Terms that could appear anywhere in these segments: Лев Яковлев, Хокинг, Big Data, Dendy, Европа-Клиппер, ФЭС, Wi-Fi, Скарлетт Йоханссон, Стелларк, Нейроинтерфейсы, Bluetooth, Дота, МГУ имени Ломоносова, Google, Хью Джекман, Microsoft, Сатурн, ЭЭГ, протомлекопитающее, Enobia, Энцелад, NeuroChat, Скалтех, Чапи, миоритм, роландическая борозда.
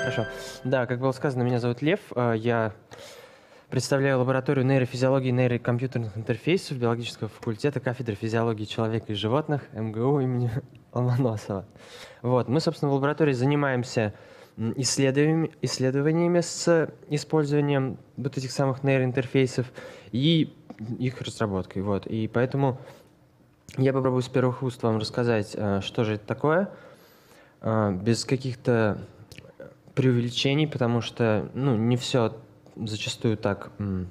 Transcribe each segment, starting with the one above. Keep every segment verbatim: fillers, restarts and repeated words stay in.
Хорошо. Да, как было сказано, меня зовут Лев. Я представляю лабораторию нейрофизиологии и нейрокомпьютерных интерфейсов биологического факультета кафедры физиологии человека и животных эм гэ у имени Ломоносова. Вот. Мы, собственно, в лаборатории занимаемся исследованиями, исследованиями с использованием вот этих самых нейроинтерфейсов и их разработкой. Вот. И поэтому я попробую с первых уст вам рассказать, что же это такое, без каких-то преувеличений, потому что ну, не все зачастую так м,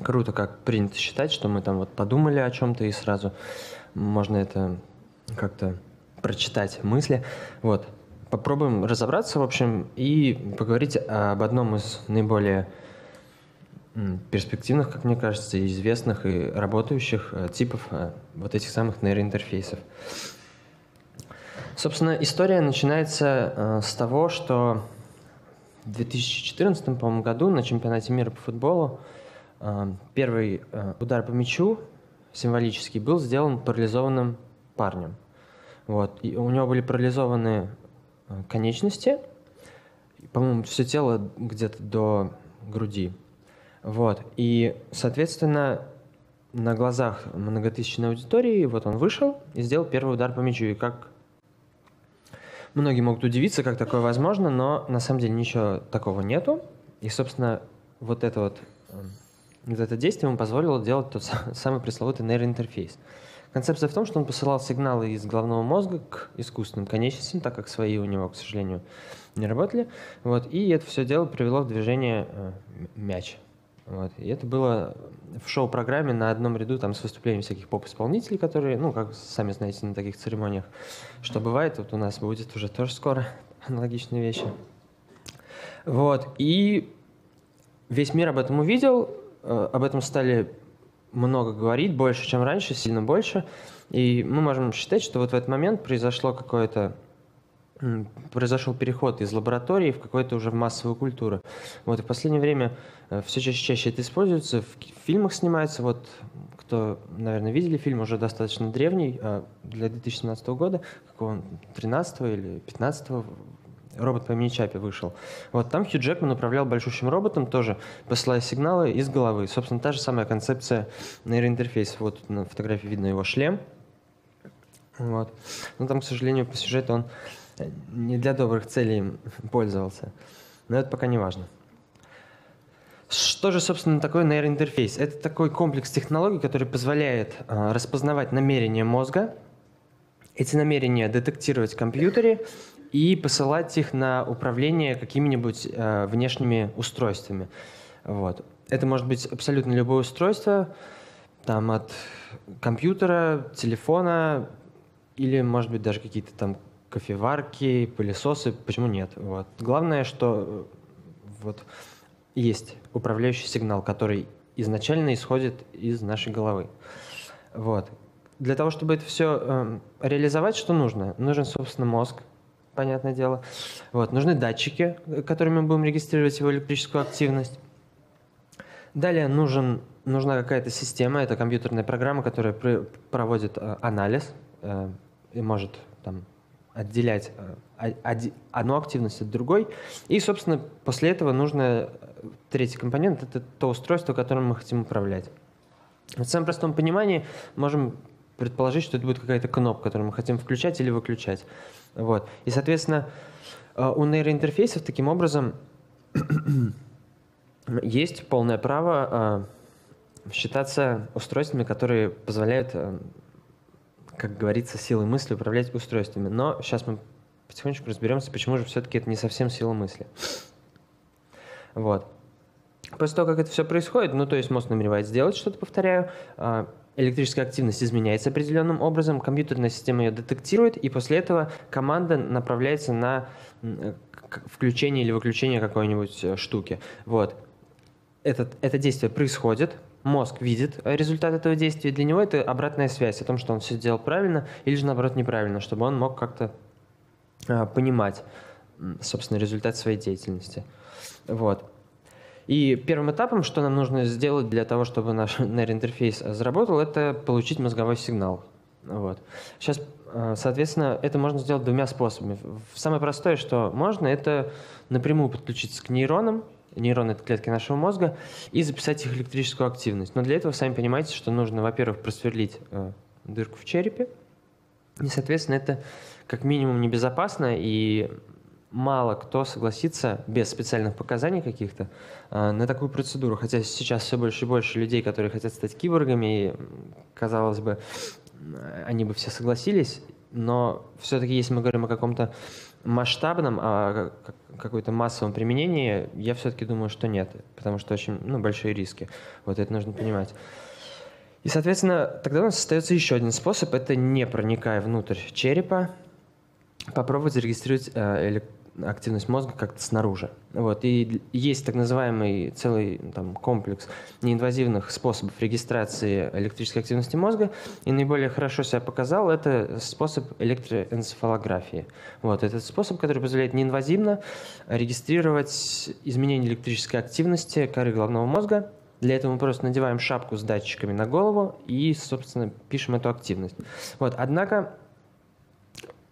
круто, как принято считать, что мы там вот подумали о чем-то и сразу можно это как-то прочитать мысли. Вот. Попробуем разобраться, в общем, и поговорить об одном из наиболее перспективных, как мне кажется, известных и работающих типов вот этих самых нейроинтерфейсов. Собственно, история начинается с того, что в две тысячи четырнадцатом, по-моему, году на чемпионате мира по футболу первый удар по мячу символический был сделан парализованным парнем. Вот. И у него были парализованы конечности, по-моему, все тело где-то до груди. Вот. И, соответственно, на глазах многотысячной аудитории вот он вышел и сделал первый удар по мячу. И как многие могут удивиться, как такое возможно, но на самом деле ничего такого нету. И, собственно, вот это вот, вот это действие ему позволило делать тот самый пресловутый нейроинтерфейс. Концепция в том, что он посылал сигналы из головного мозга к искусственным конечностям, так как свои у него, к сожалению, не работали. Вот. И это все дело привело в движение мяч. Вот. И это было в шоу-программе на одном ряду там, с выступлением всяких поп-исполнителей, которые, ну, как сами знаете, на таких церемониях, что бывает, вот у нас будет уже тоже скоро аналогичные вещи. Вот. И весь мир об этом увидел, об этом стали много говорить, больше, чем раньше, сильно больше. И мы можем считать, что вот в этот момент произошло какое-то произошел переход из лаборатории в какую-то уже в массовую культуру. Вот, и в последнее время все чаще и чаще это используется, в фильмах снимается. Вот, кто, наверное, видели фильм, уже достаточно древний, для две тысячи семнадцатого года, какого тринадцатого или пятнадцатого, робот по имени Чапи вышел. Вот там Хью Джекман управлял большущим роботом, тоже посылая сигналы из головы. Собственно, та же самая концепция нейроинтерфейса. Вот на фотографии видно его шлем. Вот. Но там, к сожалению, по сюжету он не для добрых целей пользовался. Но это пока не важно. Что же, собственно, такое нейроинтерфейс? Это такой комплекс технологий, который позволяет а, распознавать намерения мозга, эти намерения детектировать в компьютере и посылать их на управление какими-нибудь а, внешними устройствами. Вот. Это может быть абсолютно любое устройство, там, от компьютера, телефона или, может быть, даже какие-то там кофеварки, пылесосы, почему нет. Вот. Главное, что вот, есть управляющий сигнал, который изначально исходит из нашей головы. Вот. Для того, чтобы это все э, реализовать, что нужно? Нужен, собственно, мозг, понятное дело. Вот. Нужны датчики, которыми мы будем регистрировать его электрическую активность. Далее нужен, нужна какая-то система, это компьютерная программа, которая при, проводит э, анализ э, и может там отделять одну активность от другой. И, собственно, после этого нужно третий компонент – это то устройство, которым мы хотим управлять. В самом простом понимании можем предположить, что это будет какая-то кнопка, которую мы хотим включать или выключать. Вот. И, соответственно, у нейроинтерфейсов таким образом есть полное право считаться устройствами, которые позволяют, как говорится, силой мысли управлять устройствами. Но сейчас мы потихонечку разберемся, почему же все-таки это не совсем сила мысли. Вот. После того, как это все происходит, ну, то есть мозг намеревает сделать что-то, повторяю, электрическая активность изменяется определенным образом, компьютерная система ее детектирует, и после этого команда направляется на включение или выключение какой-нибудь штуки. Вот. Это, это действие происходит, мозг видит результат этого действия, для него это обратная связь о том, что он все делал правильно или же, наоборот, неправильно, чтобы он мог как-то э, понимать, собственно, результат своей деятельности. Вот. И первым этапом, что нам нужно сделать для того, чтобы наш нейроинтерфейс заработал, это получить мозговой сигнал. Вот. Сейчас, соответственно, это можно сделать двумя способами. Самое простое, что можно, это напрямую подключиться к нейронам. Нейроны — это клетки нашего мозга, и записать их электрическую активность. Но для этого, сами понимаете, что нужно, во-первых, просверлить э, дырку в черепе, и, соответственно, это как минимум небезопасно, и мало кто согласится без специальных показаний каких-то э, на такую процедуру. Хотя сейчас все больше и больше людей, которые хотят стать киборгами, и, казалось бы, они бы все согласились, но все-таки, если мы говорим о каком-то масштабном, а какой-то массовом применении, я все-таки думаю, что нет, потому что очень ну, большие риски. Вот это нужно понимать. И, соответственно, тогда у нас остается еще один способ, это не проникая внутрь черепа, попробовать зарегистрировать э, активность мозга как-то снаружи. Вот. И есть так называемый целый там, комплекс неинвазивных способов регистрации электрической активности мозга. И наиболее хорошо себя показал это способ электроэнцефалографии. Вот. Это способ, который позволяет неинвазивно регистрировать изменения электрической активности коры головного мозга. Для этого мы просто надеваем шапку с датчиками на голову и, собственно, пишем эту активность. Вот. Однако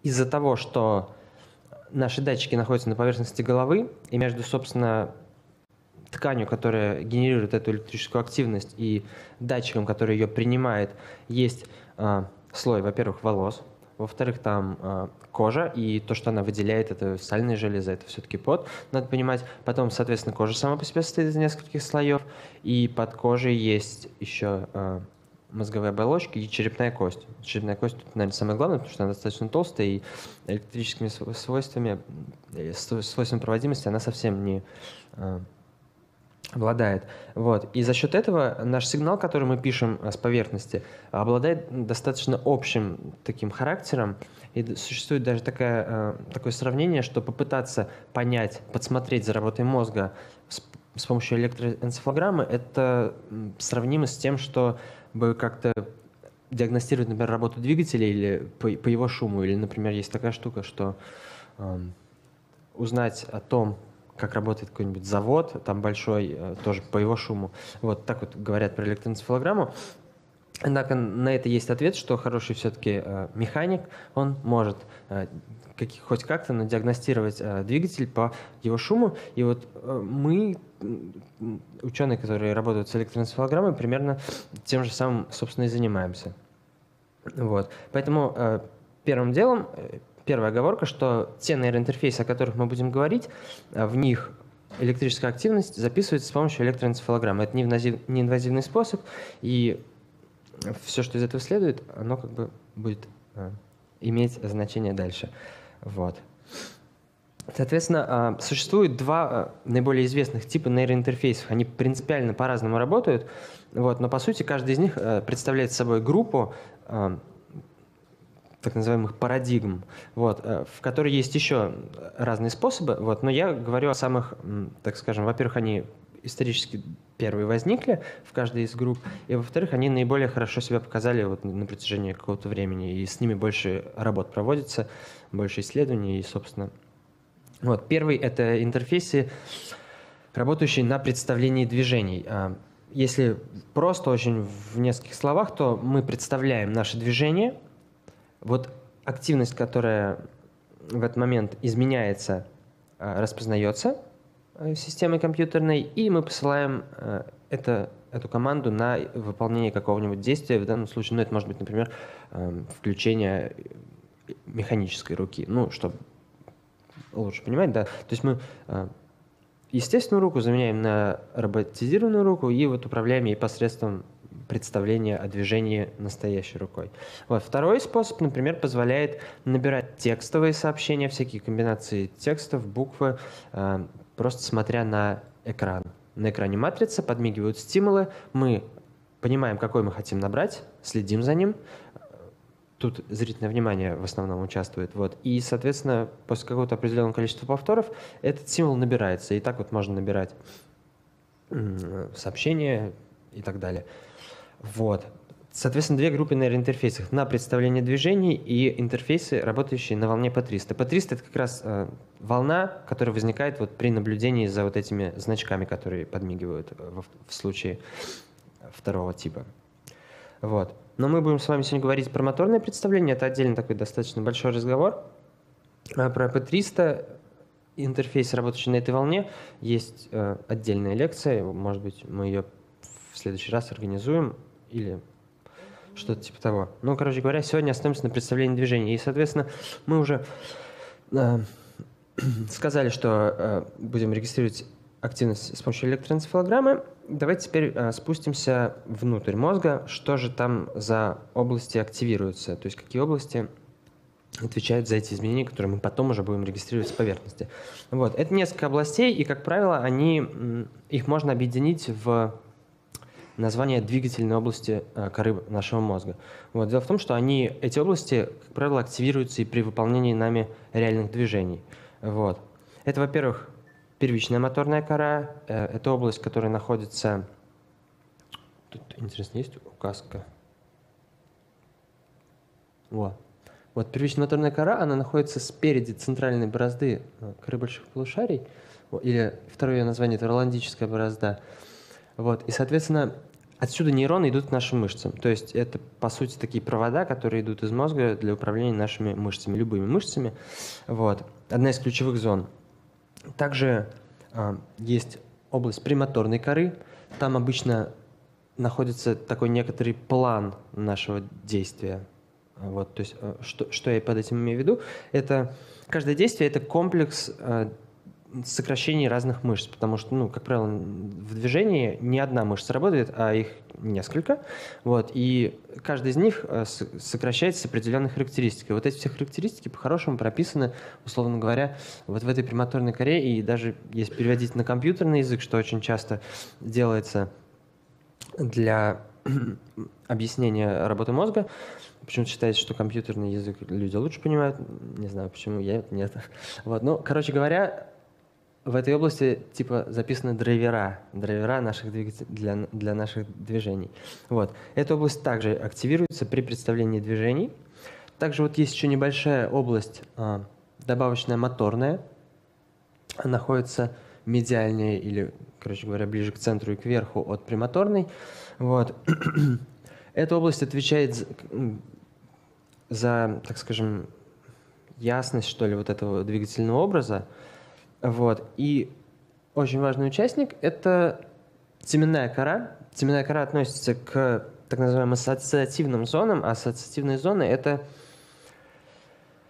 из-за того, что наши датчики находятся на поверхности головы, и между, собственно, тканью, которая генерирует эту электрическую активность, и датчиком, который ее принимает, есть э, слой, во-первых, волос, во-вторых, там э, кожа, и то, что она выделяет, это сальные железы, это все-таки пот, надо понимать. Потом, соответственно, кожа сама по себе состоит из нескольких слоев, и под кожей есть еще э, мозговые оболочки и черепная кость. Черепная кость, тут, наверное, самое главное, потому что она достаточно толстая, и электрическими свойствами, свойствами проводимости она совсем не э, обладает. Вот. И за счет этого наш сигнал, который мы пишем с поверхности, обладает достаточно общим таким характером. И существует даже такая, э, такое сравнение, что попытаться понять, подсмотреть за работой мозга с, с помощью электроэнцефалограммы, это сравнимо с тем, что бы как-то диагностировать, например, работу двигателя или по, по его шуму. Или, например, есть такая штука, что э, узнать о том, как работает какой-нибудь завод, там большой, э, тоже по его шуму. Вот так вот говорят про электроэнцефалограмму. Однако на это есть ответ, что хороший все-таки э, механик, он может э, как, хоть как-то, но диагностировать э, двигатель по его шуму. И вот э, мы, ученые, которые работают с электроэнцефалограммой, примерно тем же самым, собственно, и занимаемся. Вот. Поэтому э, первым делом, э, первая оговорка, что те нейроинтерфейсы, о которых мы будем говорить, э, в них электрическая активность записывается с помощью электроэнцефалограммы. Это неинвазивный способ, и все, что из этого следует, оно как бы будет э, иметь значение дальше. Вот. Соответственно, э, существует два э, наиболее известных типа нейроинтерфейсов. Они принципиально по-разному работают, вот, но по сути каждый из них э, представляет собой группу э, так называемых парадигм, вот, э, в которой есть еще разные способы. Вот, но я говорю о самых, м, так скажем, во-первых, они исторически первые возникли в каждой из групп, и, во-вторых, они наиболее хорошо себя показали вот на протяжении какого-то времени, и с ними больше работ проводится, больше исследований, и, собственно... Вот, первый — это интерфейсы, работающие на представлении движений. Если просто очень в нескольких словах, то мы представляем наше движение, вот активность, которая в этот момент изменяется, распознается системой компьютерной, и мы посылаем э, это, эту команду на выполнение какого-нибудь действия. В данном случае, ну, это может быть, например, э, включение механической руки, ну, чтобы лучше понимать, да. То есть мы э, естественную руку заменяем на роботизированную руку и вот управляем ей посредством представления о движении настоящей рукой. Вот. Второй способ, например, позволяет набирать текстовые сообщения, всякие комбинации текстов, буквы, э, просто смотря на экран. На экране матрица, подмигивают стимулы, мы понимаем, какой мы хотим набрать, следим за ним. Тут зрительное внимание в основном участвует. Вот. И, соответственно, после какого-то определенного количества повторов этот символ набирается. И так вот можно набирать сообщения и так далее. Вот. Соответственно, две группы нейроинтерфейсов на представление движений и интерфейсы, работающие на волне Пи триста. Пи триста — это как раз э, волна, которая возникает вот при наблюдении за вот этими значками, которые подмигивают в, в случае второго типа. Вот. Но мы будем с вами сегодня говорить про моторное представление. Это отдельно такой достаточно большой разговор. А про пи триста интерфейс, работающий на этой волне, есть э, отдельная лекция. Может быть, мы ее в следующий раз организуем или что-то типа того. Ну, короче говоря, сегодня остановимся на представлении движения. И, соответственно, мы уже э, сказали, что э, будем регистрировать активность с помощью электроэнцефалограммы. Давайте теперь э, спустимся внутрь мозга. Что же там за области активируются? То есть какие области отвечают за эти изменения, которые мы потом уже будем регистрировать с поверхности. Вот. Это несколько областей, и, как правило, они, их можно объединить в название двигательной области коры нашего мозга. Вот. Дело в том, что они, эти области, как правило, активируются и при выполнении нами реальных движений. Вот. Это, во-первых, первичная моторная кора. Это область, которая находится... Тут, интересно, есть указка? Вот. Вот, первичная моторная кора, она находится спереди центральной борозды коры больших полушарий, или второе название – это роландическая борозда. Вот, и, соответственно, отсюда нейроны идут к нашим мышцам. То есть это, по сути, такие провода, которые идут из мозга для управления нашими мышцами, любыми мышцами. Вот, одна из ключевых зон. Также э, есть область премоторной коры. Там обычно находится такой некоторый план нашего действия. Вот, то есть, что, что я под этим имею в виду? Это каждое действие – это комплекс э, сокращений разных мышц, потому что, ну, как правило, в движении не одна мышца работает, а их несколько. Вот, и каждая из них э, сокращается с определенной характеристикой. Вот эти все характеристики по-хорошему прописаны, условно говоря, вот в этой премоторной коре, и даже если переводить на компьютерный язык, что очень часто делается для объяснения работы мозга. Почему-то считается, что компьютерный язык люди лучше понимают. Не знаю, почему я это нет. Вот. Ну, короче говоря, в этой области типа записаны драйвера, драйвера наших двигателей для, для наших движений. Вот. Эта область также активируется при представлении движений. Также вот есть еще небольшая область, а, добавочная моторная. Она находится медиальнее или, короче говоря, ближе к центру и кверху от премоторной. Вот. Эта область отвечает за, так скажем, ясность, что ли, вот этого двигательного образа. Вот. И очень важный участник – это теменная кора. Теменная кора относится к так называемым ассоциативным зонам. А ассоциативные зоны – это,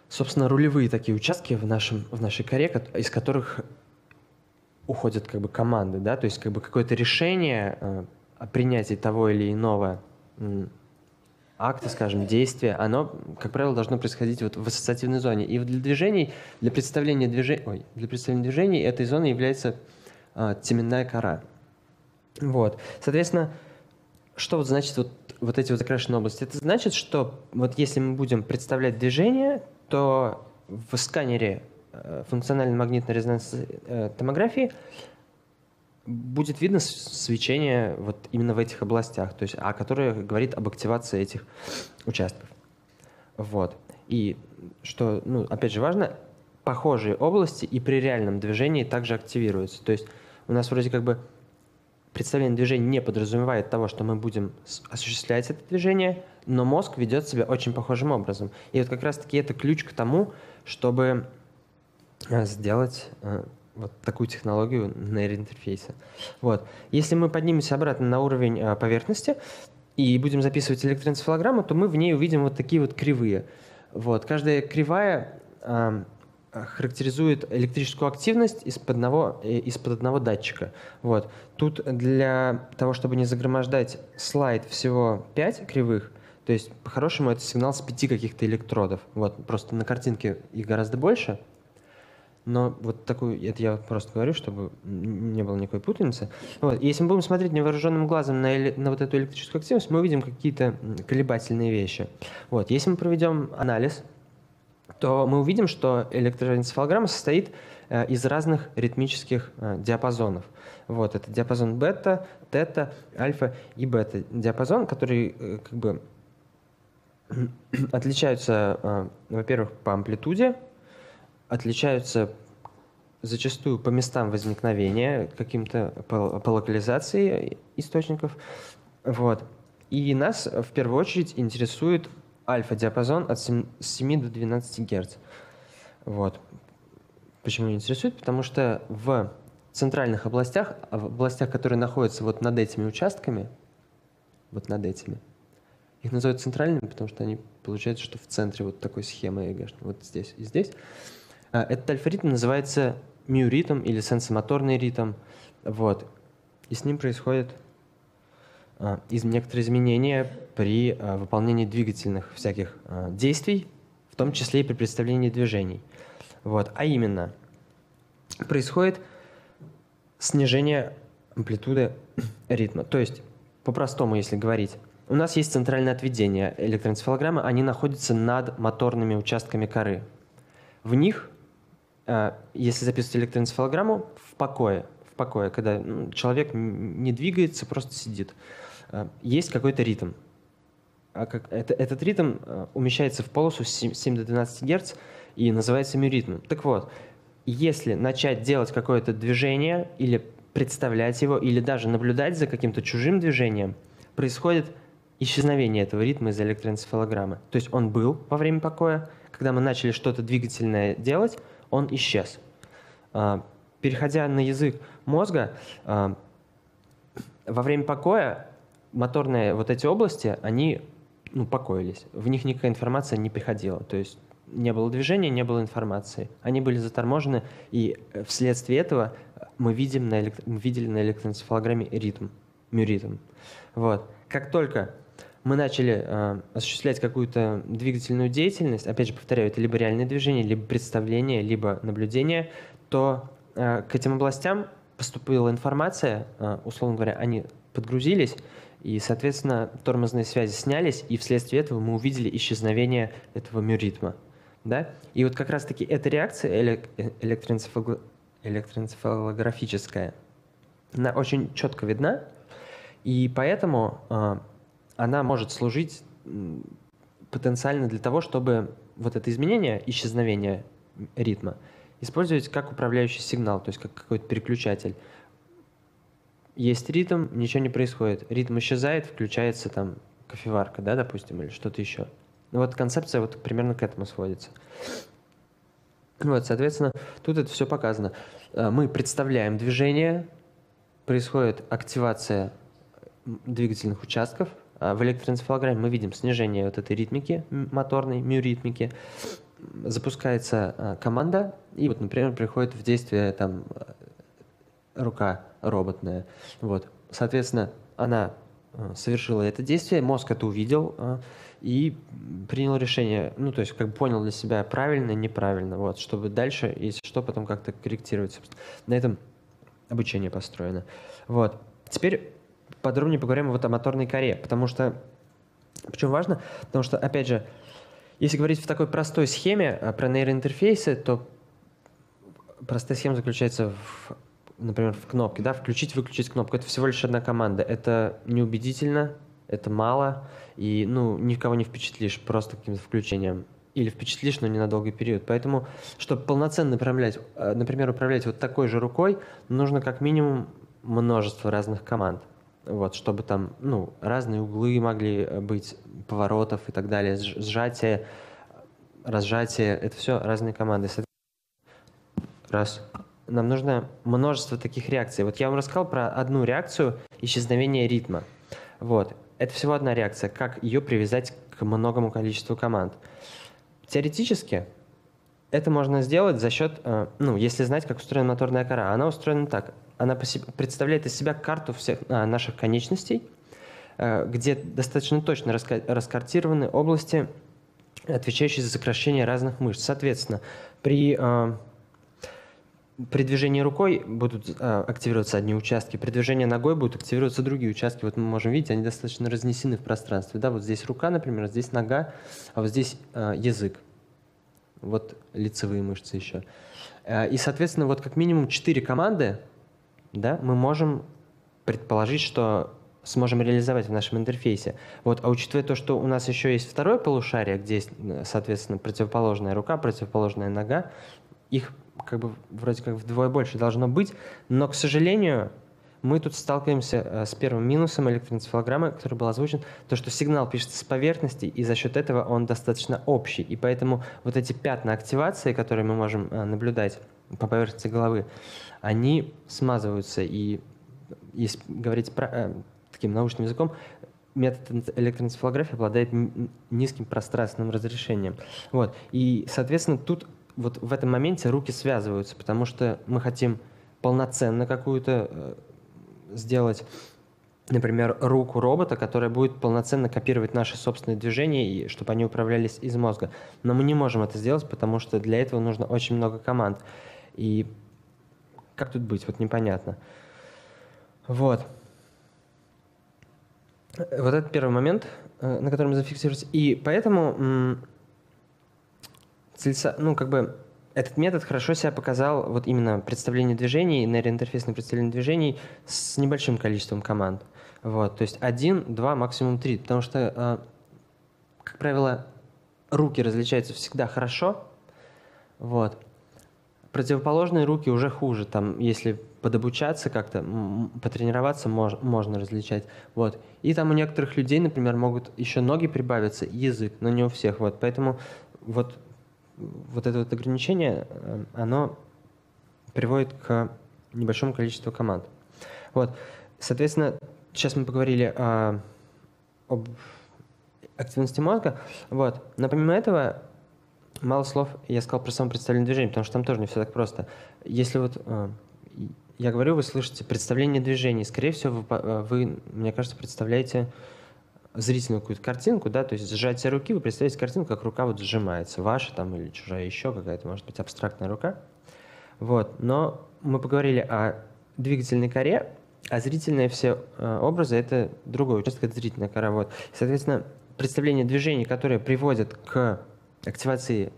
собственно, рулевые такие участки в, нашем, в нашей коре, из которых уходят как бы команды, да? То есть как бы какое-то решение о принятии того или иного акта, скажем, действия, оно, как правило, должно происходить вот в ассоциативной зоне. И для движений, для представления движений, ой, для представления движений этой зоной является э, теменная кора. Вот. Соответственно, что вот значит вот, вот эти вот закрашенные области? Это значит, что вот если мы будем представлять движение, то в сканере э, функциональной магнитно-резонансной э, томографии будет видно свечение вот именно в этих областях, то есть, а которое говорит об активации этих участков. Вот. И что, ну, опять же, важно, похожие области и при реальном движении также активируются. То есть у нас вроде как бы представление движения не подразумевает того, что мы будем осуществлять это движение, но мозг ведет себя очень похожим образом. И вот как раз-таки это ключ к тому, чтобы сделать вот такую технологию нейроинтерфейса. Вот. Если мы поднимемся обратно на уровень э, поверхности и будем записывать электроэнцефалограмму, то мы в ней увидим вот такие вот кривые. Вот. Каждая кривая э, характеризует электрическую активность из-под одного, из-под одного датчика. Вот. Тут для того, чтобы не загромождать слайд, всего пять кривых. То есть, по-хорошему, это сигнал с пяти каких-то электродов. Вот. Просто на картинке их гораздо больше. Но вот такую, это я просто говорю, чтобы не было никакой путаницы. Вот. Если мы будем смотреть невооруженным глазом на, эле, на вот эту электрическую активность, мы увидим какие-то колебательные вещи. Вот. Если мы проведем анализ, то мы увидим, что электроэнцефалограмма состоит э, из разных ритмических э, диапазонов. Вот. Это диапазон бета, тета, альфа и бета. Диапазон, который э, как бы отличаются, э, во-первых, по амплитуде, отличаются зачастую по местам возникновения, каким-то по, по локализации источников. Вот. И нас в первую очередь интересует альфа-диапазон от семи до двенадцати герц. Вот. Почему интересует? Потому что в центральных областях, в областях, которые находятся вот над этими участками, вот над этими, их называют центральными, потому что они получаются, что в центре вот такой схемы ЭГЭшной, вот здесь и здесь. Этот альфа-ритм называется миоритм или сенсомоторный ритм. Вот. И с ним происходит некоторые изменения при выполнении двигательных всяких действий, в том числе и при представлении движений. Вот. А именно, происходит снижение амплитуды ритма. То есть, по-простому, если говорить, у нас есть центральное отведение электроэнцефалограммы, они находятся над моторными участками коры. В них, если записывать электроэнцефалограмму, в покое, в покое, когда человек не двигается, просто сидит, есть какой-то ритм. Этот ритм умещается в полосу с семи до двенадцати герц и называется миоритмом. Так вот, если начать делать какое-то движение или представлять его, или даже наблюдать за каким-то чужим движением, происходит исчезновение этого ритма из электроэнцефалограммы. То есть он был во время покоя, когда мы начали что-то двигательное делать, он исчез. Переходя на язык мозга, во время покоя моторные вот эти области, они ну, покоились, в них никакая информация не приходила. То есть не было движения, не было информации. Они были заторможены, и вследствие этого мы, видим на электро... мы видели на электроэнцефалограмме ритм, миоритм. Вот. Как только мы начали э, осуществлять какую-то двигательную деятельность, опять же повторяю, это либо реальное движение, либо представление, либо наблюдение, то э, к этим областям поступила информация, э, условно говоря, они подгрузились, и, соответственно, тормозные связи снялись, и вследствие этого мы увидели исчезновение этого миоритма. Да? И вот как раз-таки эта реакция электроэнцефал... электроэнцефалографическая, она очень четко видна, и поэтому э, она может служить потенциально для того, чтобы вот это изменение, исчезновение ритма использовать как управляющий сигнал, то есть как какой-то переключатель. Есть ритм, ничего не происходит. Ритм исчезает, включается там кофеварка, да, допустим, или что-то еще. Вот концепция вот примерно к этому сводится. Вот, соответственно, тут это все показано. Мы представляем движение, происходит активация двигательных участков. В электроэнцефалограмме мы видим снижение вот этой ритмики, моторной миоритмики. Запускается команда, и вот, например, приходит в действие там рука роботная. Вот. Соответственно, она совершила это действие, мозг это увидел и принял решение, ну, то есть как бы понял для себя правильно, неправильно, вот, чтобы дальше, если что, потом как-то корректировать. На этом обучение построено. Вот. Теперь подробнее поговорим вот о моторной коре, потому что, почему важно, потому что, опять же, если говорить в такой простой схеме про нейроинтерфейсы, то простая схема заключается в, например, в кнопке, да, включить-выключить кнопку, это всего лишь одна команда, это неубедительно, это мало, и, ну, никого не впечатлишь просто каким-то включением, или впечатлишь, но не на долгий период, поэтому, чтобы полноценно управлять, например, управлять вот такой же рукой, нужно как минимум множество разных команд. Вот, чтобы там ну, разные углы могли быть, поворотов и так далее, сжатие, разжатие, это все разные команды. Раз. Нам нужно множество таких реакций. Вот я вам рассказал про одну реакцию исчезновения ритма. Вот. Это всего одна реакция, как ее привязать к многому количеству команд. Теоретически это можно сделать за счет, ну, если знать, как устроена моторная кора. Она устроена так. Она представляет из себя карту всех наших конечностей, где достаточно точно раскартированы области, отвечающие за сокращение разных мышц. Соответственно, при, при движении рукой будут активироваться одни участки, при движении ногой будут активироваться другие участки. Вот мы можем видеть, они достаточно разнесены в пространстве. Да, вот здесь рука, например, здесь нога, а вот здесь язык. Вот лицевые мышцы еще. И, соответственно, вот как минимум четыре команды, да, мы можем предположить, что сможем реализовать в нашем интерфейсе. Вот, а учитывая то, что у нас еще есть второе полушарие, где есть, соответственно, противоположная рука, противоположная нога, их как бы вроде как вдвое больше должно быть, но, к сожалению, мы тут сталкиваемся с первым минусом электроэнцефалограммы, который был озвучен, то, что сигнал пишется с поверхности, и за счет этого он достаточно общий. И поэтому вот эти пятна активации, которые мы можем наблюдать по поверхности головы, они смазываются. И если говорить про, таким научным языком, метод электроэнцефалографии обладает низким пространственным разрешением. Вот. И, соответственно, тут вот в этом моменте руки связываются, потому что мы хотим полноценно какую-то сделать, например, руку робота, которая будет полноценно копировать наши собственные движения, и чтобы они управлялись из мозга. Но мы не можем это сделать, потому что для этого нужно очень много команд. И как тут быть? Вот непонятно. Вот. Вот это первый момент, на котором зафиксируется. И поэтому ну, как бы, этот метод хорошо себя показал вот именно представление движений, нейроинтерфейсное представление движений с небольшим количеством команд. Вот, то есть один, два, максимум три. Потому что, как правило, руки различаются всегда хорошо. Вот. Противоположные руки уже хуже. Там, если подобучаться как-то, потренироваться, мож, можно различать. Вот. И там у некоторых людей, например, могут еще ноги прибавиться, язык, но не у всех. Вот. Поэтому вот, вот это вот ограничение, оно приводит к небольшому количеству команд. Вот. Соответственно, сейчас мы поговорили о, об активности мозга. Вот. Но помимо этого, мало слов я сказал про само представление движения, потому что там тоже не все так просто. Если вот я говорю, вы слышите представление движений. Скорее всего, вы, вы, мне кажется, представляете зрительную какую-то картинку, да, то есть сжатие руки, вы представляете картинку, как рука вот сжимается, ваша там или чужая еще какая-то, может быть, абстрактная рука. Вот. Но мы поговорили о двигательной коре, а зрительные все образы – это другой участок, это зрительная кора. Вот. Соответственно, представление движений, которые приводят к активации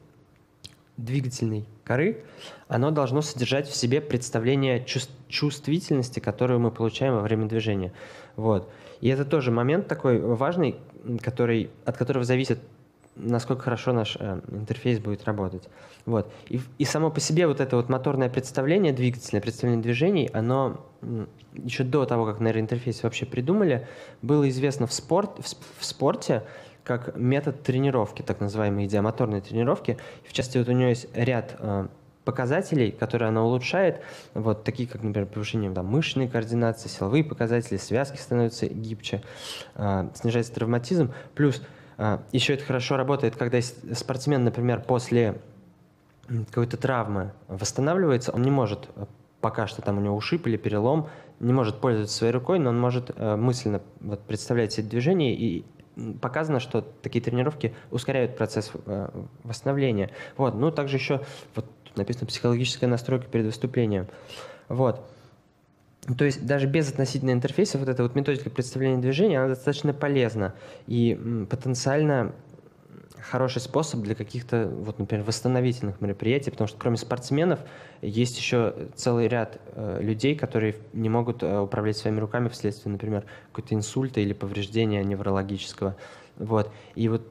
двигательной коры, оно должно содержать в себе представление чувств, чувствительности, которую мы получаем во время движения. Вот. И это тоже момент такой важный, который, от которого зависит, насколько хорошо наш э, интерфейс будет работать. Вот. И, и само по себе вот это вот моторное представление, двигательное представление движений, оно еще до того, как нейроинтерфейс вообще придумали, было известно в, спорт, в, в спорте, как метод тренировки, так называемые идиомоторные тренировки. В частности, вот у нее есть ряд э, показателей, которые она улучшает, вот такие, как, например, повышение там, мышечной координации, силовые показатели, связки становятся гибче, э, снижается травматизм. Плюс э, еще это хорошо работает, когда спортсмен, например, после какой-то травмы восстанавливается, он не может, пока что там у него ушиб или перелом, не может пользоваться своей рукой, но он может э, мысленно вот, представлять эти движения, и показано, что такие тренировки ускоряют процесс восстановления. Вот. Ну, также еще вот, тут написано психологическая настройка перед выступлением. Вот. То есть даже без относительно интерфейса вот эта вот методика представления движения, она достаточно полезна и потенциально хороший способ для каких-то, вот, например, восстановительных мероприятий, потому что кроме спортсменов есть еще целый ряд э, людей, которые не могут э, управлять своими руками вследствие, например, какой-то инсульта или повреждения неврологического. Вот. И вот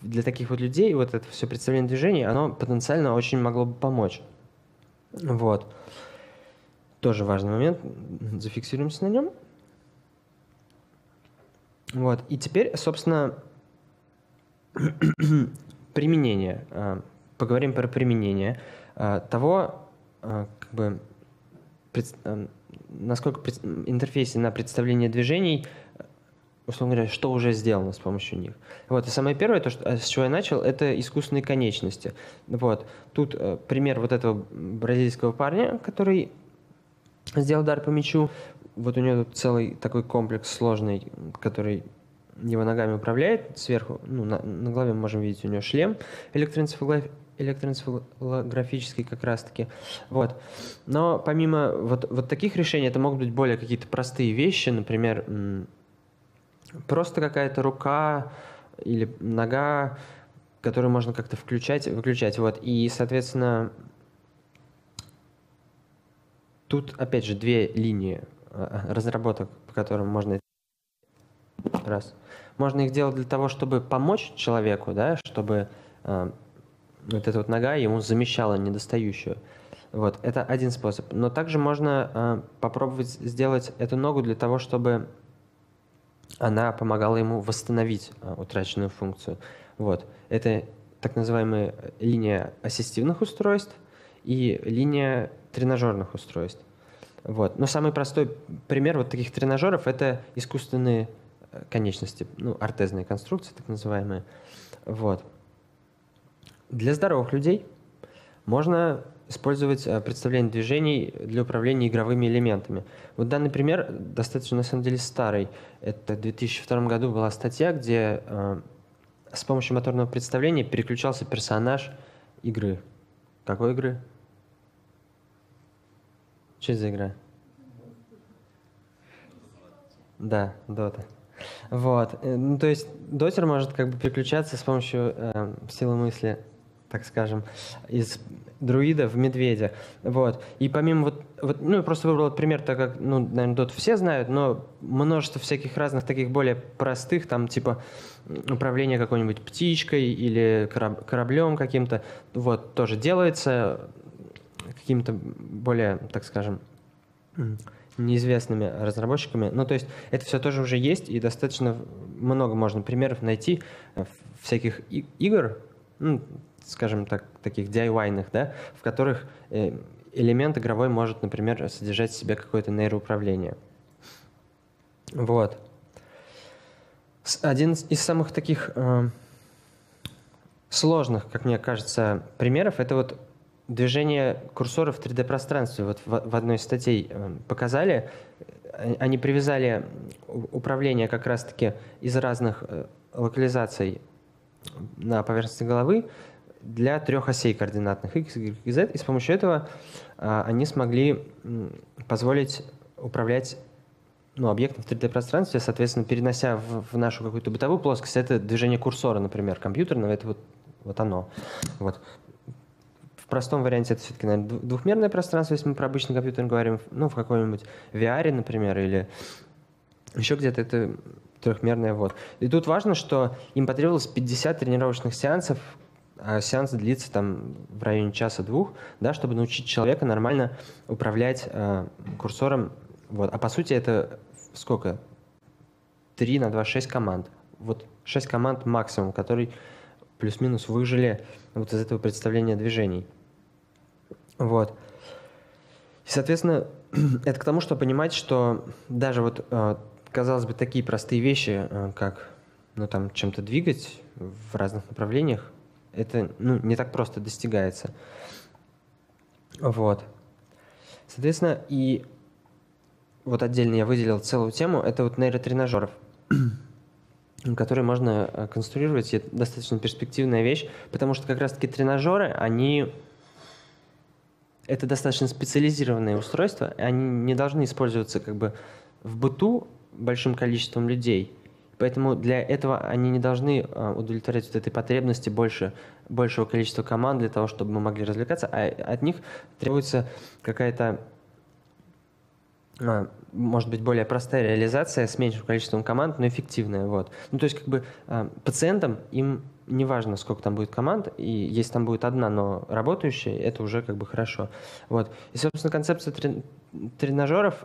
для таких вот людей вот это все представление движения, оно потенциально очень могло бы помочь. Вот. Тоже важный момент, зафиксируемся на нем. Вот. И теперь, собственно, применение. Поговорим про применение того, как бы, насколько интерфейсы на представление движений, условно говоря, что уже сделано с помощью них. Вот. И самое первое, то, что, с чего я начал, это искусственные конечности. Вот. Тут пример вот этого бразильского парня, который сделал удар по мячу. Вот у него тут целый такой комплекс сложный, который его ногами управляет, сверху, ну, на, на голове мы можем видеть у него шлем электроэнцефалографический как раз-таки. Вот. Но помимо вот, вот таких решений, это могут быть более какие-то простые вещи, например, просто какая-то рука или нога, которую можно как-то включать, выключать. Вот. И, соответственно, тут, опять же, две линии разработок, по которым можно это Раз. Можно их делать для того, чтобы помочь человеку, да, чтобы э, вот эта вот нога ему замещала недостающую. Вот, это один способ. Но также можно э, попробовать сделать эту ногу для того, чтобы она помогала ему восстановить э, утраченную функцию. Вот. Это так называемая линия ассистивных устройств и линия тренажерных устройств. Вот. Но самый простой пример вот таких тренажеров – это искусственные конечности, ну, ортезные конструкции, так называемые. Вот. Для здоровых людей можно использовать представление движений для управления игровыми элементами. Вот данный пример достаточно, на самом деле, старый. Это в две тысячи втором году была статья, где э, с помощью моторного представления переключался персонаж игры. Какой игры? Что это за игра? Да, Дота. Вот. Ну, то есть дотер может как бы переключаться с помощью э, силы мысли, так скажем, из друида в медведя. Вот. И помимо вот, вот, ну, я просто выбрал пример, так как, ну, наверное, доту все знают, но множество всяких разных таких более простых, там, типа управление какой-нибудь птичкой или кораб, кораблем каким-то, вот, тоже делается какими-то более, так скажем, неизвестными разработчиками. Ну, то есть это все тоже уже есть, и достаточно много можно примеров найти всяких игр, ну, скажем так, таких ди ай вай-ных, да, в которых элемент игровой может, например, содержать в себе какое-то нейроуправление. Вот. Один из самых таких э, сложных, как мне кажется, примеров — это вот движение курсора в три дэ-пространстве. Вот в, в одной из статей э, показали, они привязали управление как раз-таки из разных э, локализаций на поверхности головы для трех осей координатных x, y и z, и с помощью этого а, они смогли м, позволить управлять, ну, объектом в три дэ-пространстве, соответственно, перенося в, в нашу какую-то бытовую плоскость. Это движение курсора, например, компьютерного, это вот, вот оно. Вот. В простом варианте это все-таки, наверное, двухмерное пространство, если мы про обычный компьютер говорим, ну, в каком-нибудь ви ар, например, или еще где-то это трехмерное. Вот. И тут важно, что им потребовалось пятьдесят тренировочных сеансов, а сеанс длится там в районе часа-двух, да, чтобы научить человека нормально управлять э, курсором. Вот. А по сути это сколько? три на два, шесть команд. Вот шесть команд максимум, которые плюс-минус выжили вот из этого представления движений. Вот. И, соответственно, это к тому, что понимать, что даже вот, э, казалось бы, такие простые вещи, э, как, ну, там, чем-то двигать в разных направлениях, это, ну, не так просто достигается. Вот. Соответственно, и вот отдельно я выделил целую тему, это вот нейротренажеров, которые можно конструировать, и это достаточно перспективная вещь, потому что как раз-таки тренажеры, они… Это достаточно специализированные устройства, они не должны использоваться как бы в быту большим количеством людей. Поэтому для этого они не должны удовлетворять вот этой потребности больше, большего количества команд для того, чтобы мы могли развлекаться, а от них требуется какая-то, может быть, более простая реализация с меньшим количеством команд, но эффективная. Вот. Ну, то есть как бы пациентам им не важно, сколько там будет команд, и если там будет одна, но работающая, это уже как бы хорошо. Вот. И, собственно, концепция тренажеров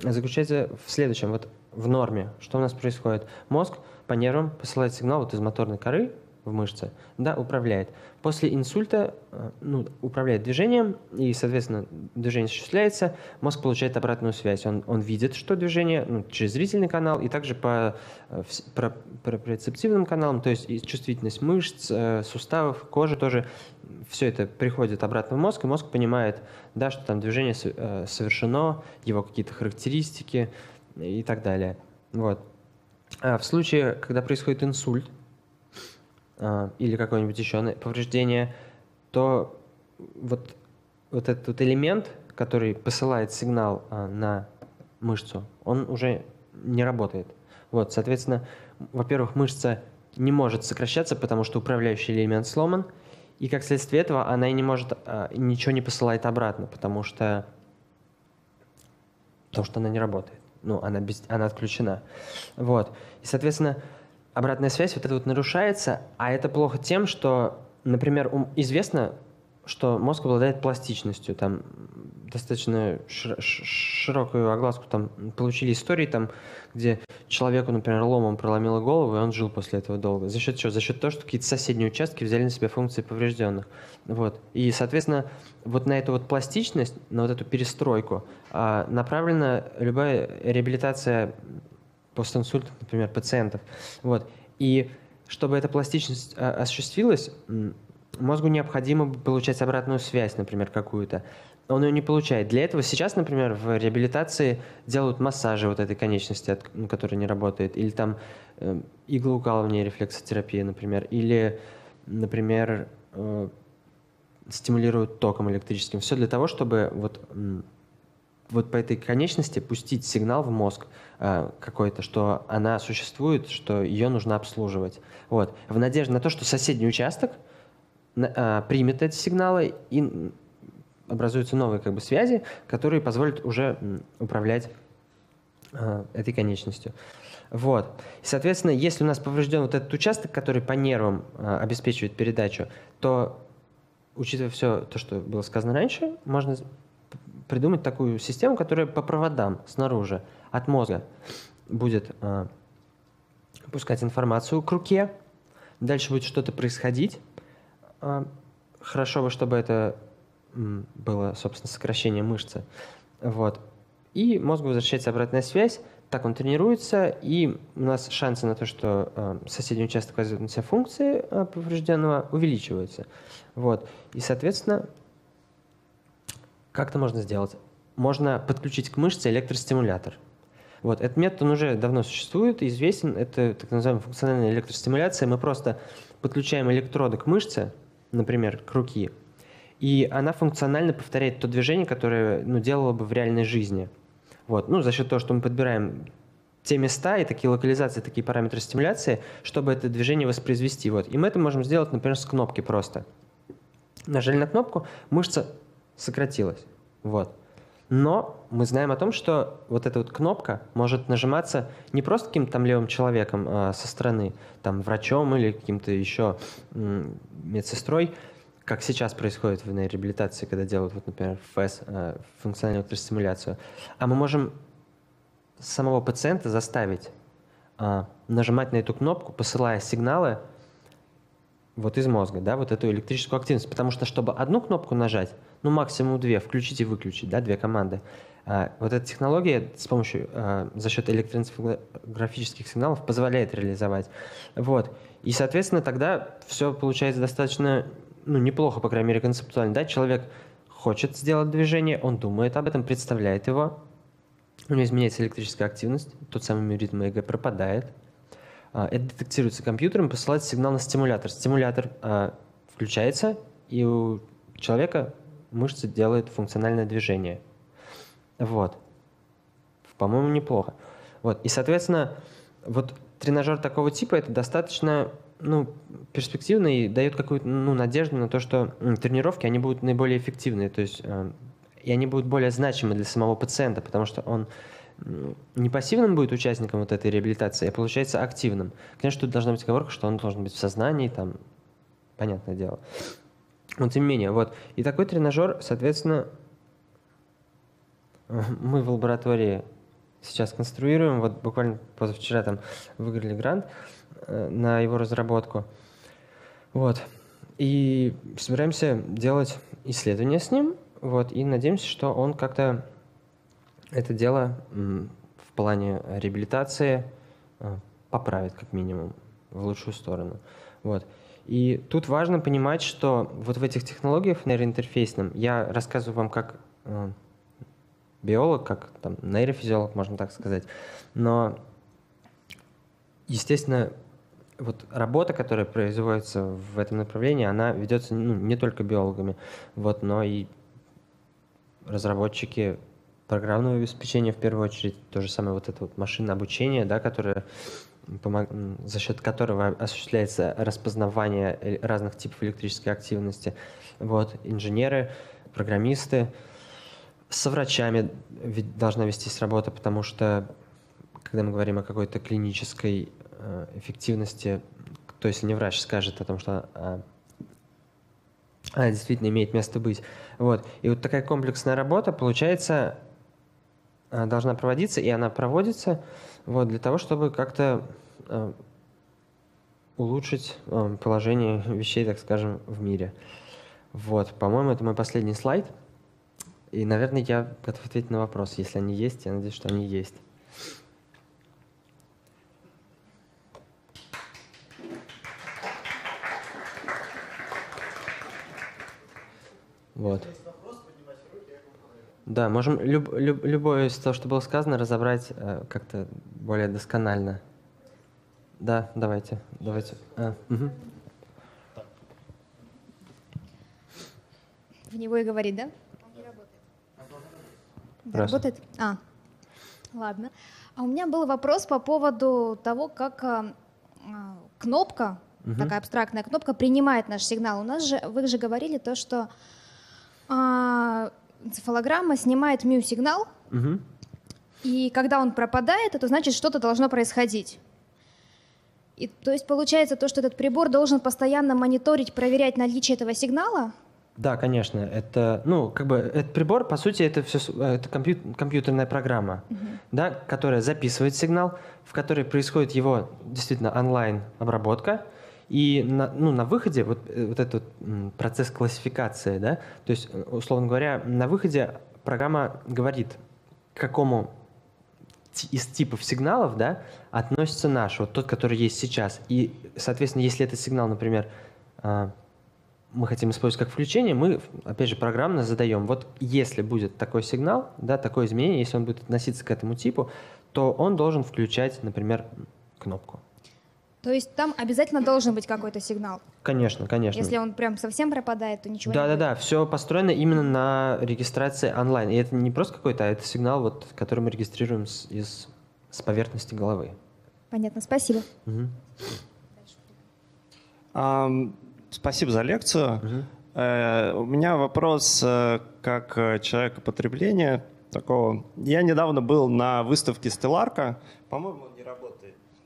заключается в следующем. Вот в норме что у нас происходит? Мозг по нервам посылает сигнал вот из моторной коры в мышцы, да, управляет. После инсульта, ну, управляет движением, и, соответственно, движение осуществляется, мозг получает обратную связь. Он, он видит, что движение, ну, через зрительный канал, и также по проприоцептивным каналам, то есть и чувствительность мышц, суставов, кожи тоже, все это приходит обратно в мозг, и мозг понимает, да, что там движение совершено, его какие-то характеристики и так далее. Вот. А в случае, когда происходит инсульт, или какое-нибудь еще повреждение, то вот, вот этот вот элемент, который посылает сигнал на мышцу, он уже не работает. Вот, соответственно, во-первых, мышца не может сокращаться, потому что управляющий элемент сломан, и как следствие этого она и не может, ничего не посылает обратно, потому что, потому что она не работает. Ну, она, без, она отключена. Вот. И, соответственно, обратная связь вот эта вот нарушается, а это плохо тем, что Например, известно, что мозг обладает пластичностью. Там достаточно широкую огласку там получили истории, там, где человеку, например, ломом проломило голову, и он жил после этого долго. За счет чего? За счет того, что какие-то соседние участки взяли на себя функции поврежденных. Вот. И, соответственно, вот на эту вот пластичность, на вот эту перестройку направлена любая реабилитация постинсультных, например, пациентов. Вот. И чтобы эта пластичность осуществилась, мозгу необходимо получать обратную связь, например, какую-то. Он ее не получает. Для этого сейчас, например, в реабилитации делают массажи вот этой конечности, которая не работает, или там иглоукалывание, рефлексотерапия, например, или, например, стимулируют током электрическим. Все для того, чтобы вот, вот по этой конечности пустить сигнал в мозг какой-то, что она существует, что ее нужно обслуживать. Вот. В надежде на то, что соседний участок примет эти сигналы, и образуются новые как бы связи, которые позволят уже управлять э, этой конечностью. Вот. И, соответственно, если у нас поврежден вот этот участок, который по нервам э, обеспечивает передачу, то, учитывая все то, что было сказано раньше, можно придумать такую систему, которая по проводам снаружи от мозга будет э, пускать информацию к руке, дальше будет что-то происходить. Э, хорошо бы, чтобы это было, собственно, сокращение мышцы. Вот. И мозгу возвращается обратная связь, так он тренируется, и у нас шансы на то, что э, соседний участок возьмет на себя функции э, поврежденного, увеличиваются. Вот. И, соответственно, как это можно сделать? Можно подключить к мышце электростимулятор. Вот. Этот метод он уже давно существует, известен, это так называемая функциональная электростимуляция. Мы просто подключаем электроды к мышце, например, к руке, и она функционально повторяет то движение, которое ну, делала бы в реальной жизни. Вот. Ну, за счет того, что мы подбираем те места и такие локализации, такие параметры стимуляции, чтобы это движение воспроизвести. Вот. И мы это можем сделать, например, с кнопки просто. Нажали на кнопку, мышца сократилась. Вот. Но мы знаем о том, что вот эта вот кнопка может нажиматься не просто каким-то там левым человеком а со стороны, там врачом или каким-то еще медсестрой, как сейчас происходит в нейрореабилитации, когда делают, вот, например, ФЭС, функциональную электростимуляцию. А мы можем самого пациента заставить нажимать на эту кнопку, посылая сигналы вот из мозга, да, вот эту электрическую активность. Потому что, чтобы одну кнопку нажать, ну, максимум две, включить и выключить, да, две команды. Вот эта технология с помощью, за счет электроэнцефалографических сигналов позволяет реализовать. Вот. И, соответственно, тогда все получается достаточно... ну, неплохо, по крайней мере, концептуально, да, человек хочет сделать движение, он думает об этом, представляет его, у него изменяется электрическая активность, тот самый ритм ЭЭГ пропадает, это детектируется компьютером, посылается сигнал на стимулятор, стимулятор а, включается, и у человека мышца делает функциональное движение. Вот. По-моему, неплохо. Вот. И, соответственно, вот тренажер такого типа, это достаточно... ну, перспективно и дает какую-то ну, надежду на то, что тренировки, они будут наиболее эффективны, то есть э, и они будут более значимы для самого пациента, потому что он не пассивным будет участником вот этой реабилитации, а получается активным. Конечно, тут должна быть оговорка, что он должен быть в сознании, там, понятное дело. Но тем не менее, вот. И такой тренажер, соответственно, мы в лаборатории сейчас конструируем, вот буквально позавчера там выиграли грант на его разработку. Вот. И собираемся делать исследования с ним. Вот. И надеемся, что он как-то это дело в плане реабилитации поправит, как минимум, в лучшую сторону. Вот. И тут важно понимать, что вот в этих технологиях нейроинтерфейсном я рассказываю вам как биолог, как там, нейрофизиолог, можно так сказать. Но, естественно, вот работа, которая производится в этом направлении, она ведется ну, не только биологами, вот, но и разработчики программного обеспечения в первую очередь, то же самое вот это вот машинное обучение, да, которое, за счет которого осуществляется распознавание разных типов электрической активности. Вот, инженеры, программисты. Со врачами ведь должна вестись работа, потому что когда мы говорим о какой-то клинической эффективности, кто, если не врач, скажет о том, что а, действительно имеет место быть. Вот. И вот такая комплексная работа, получается, должна проводиться, и она проводится вот, для того, чтобы как-то э, улучшить э, положение вещей, так скажем, в мире. Вот. По-моему, это мой последний слайд. И, наверное, я готов ответить на вопрос. Если они есть, я надеюсь, что они есть. Вот. Да, можем люб, люб, любое из того, что было сказано, разобрать э, как-то более досконально. Да, давайте. давайте. А, угу. В него и говорит, да? Он не работает. Да, работает? А, ладно. А у меня был вопрос по поводу того, как э, кнопка, угу. такая абстрактная кнопка, принимает наш сигнал. У нас же, вы же говорили то, что э, энцефалограмма снимает мю-сигнал, угу. и когда он пропадает, это значит, что-то должно происходить. И, то есть получается то, что этот прибор должен постоянно мониторить, проверять наличие этого сигнала? Да, конечно. Это, ну, как бы, этот прибор, по сути, это, все, это компью- компьютерная программа, угу. да, которая записывает сигнал, в которой происходит его действительно онлайн-обработка. И на, ну, на выходе вот, вот этот процесс классификации, да, то есть, условно говоря, на выходе программа говорит, к какому из типов сигналов, да, относится наш, вот тот, который есть сейчас. И, соответственно, если этот сигнал, например, мы хотим использовать как включение, мы, опять же, программно задаем, вот если будет такой сигнал, да, такое изменение, если он будет относиться к этому типу, то он должен включать, например, кнопку. То есть там обязательно должен быть какой-то сигнал? Конечно, конечно. Если он прям совсем пропадает, то ничего да, не да, будет? Да-да-да, все построено именно на регистрации онлайн. И это не просто какой-то, а это сигнал, вот, который мы регистрируем с, из, с поверхности головы. Понятно, спасибо. Угу. А, спасибо за лекцию. Угу. Э, у меня вопрос как человека потребления такого. Я недавно был на выставке Стелларка, по-моему, он не работает.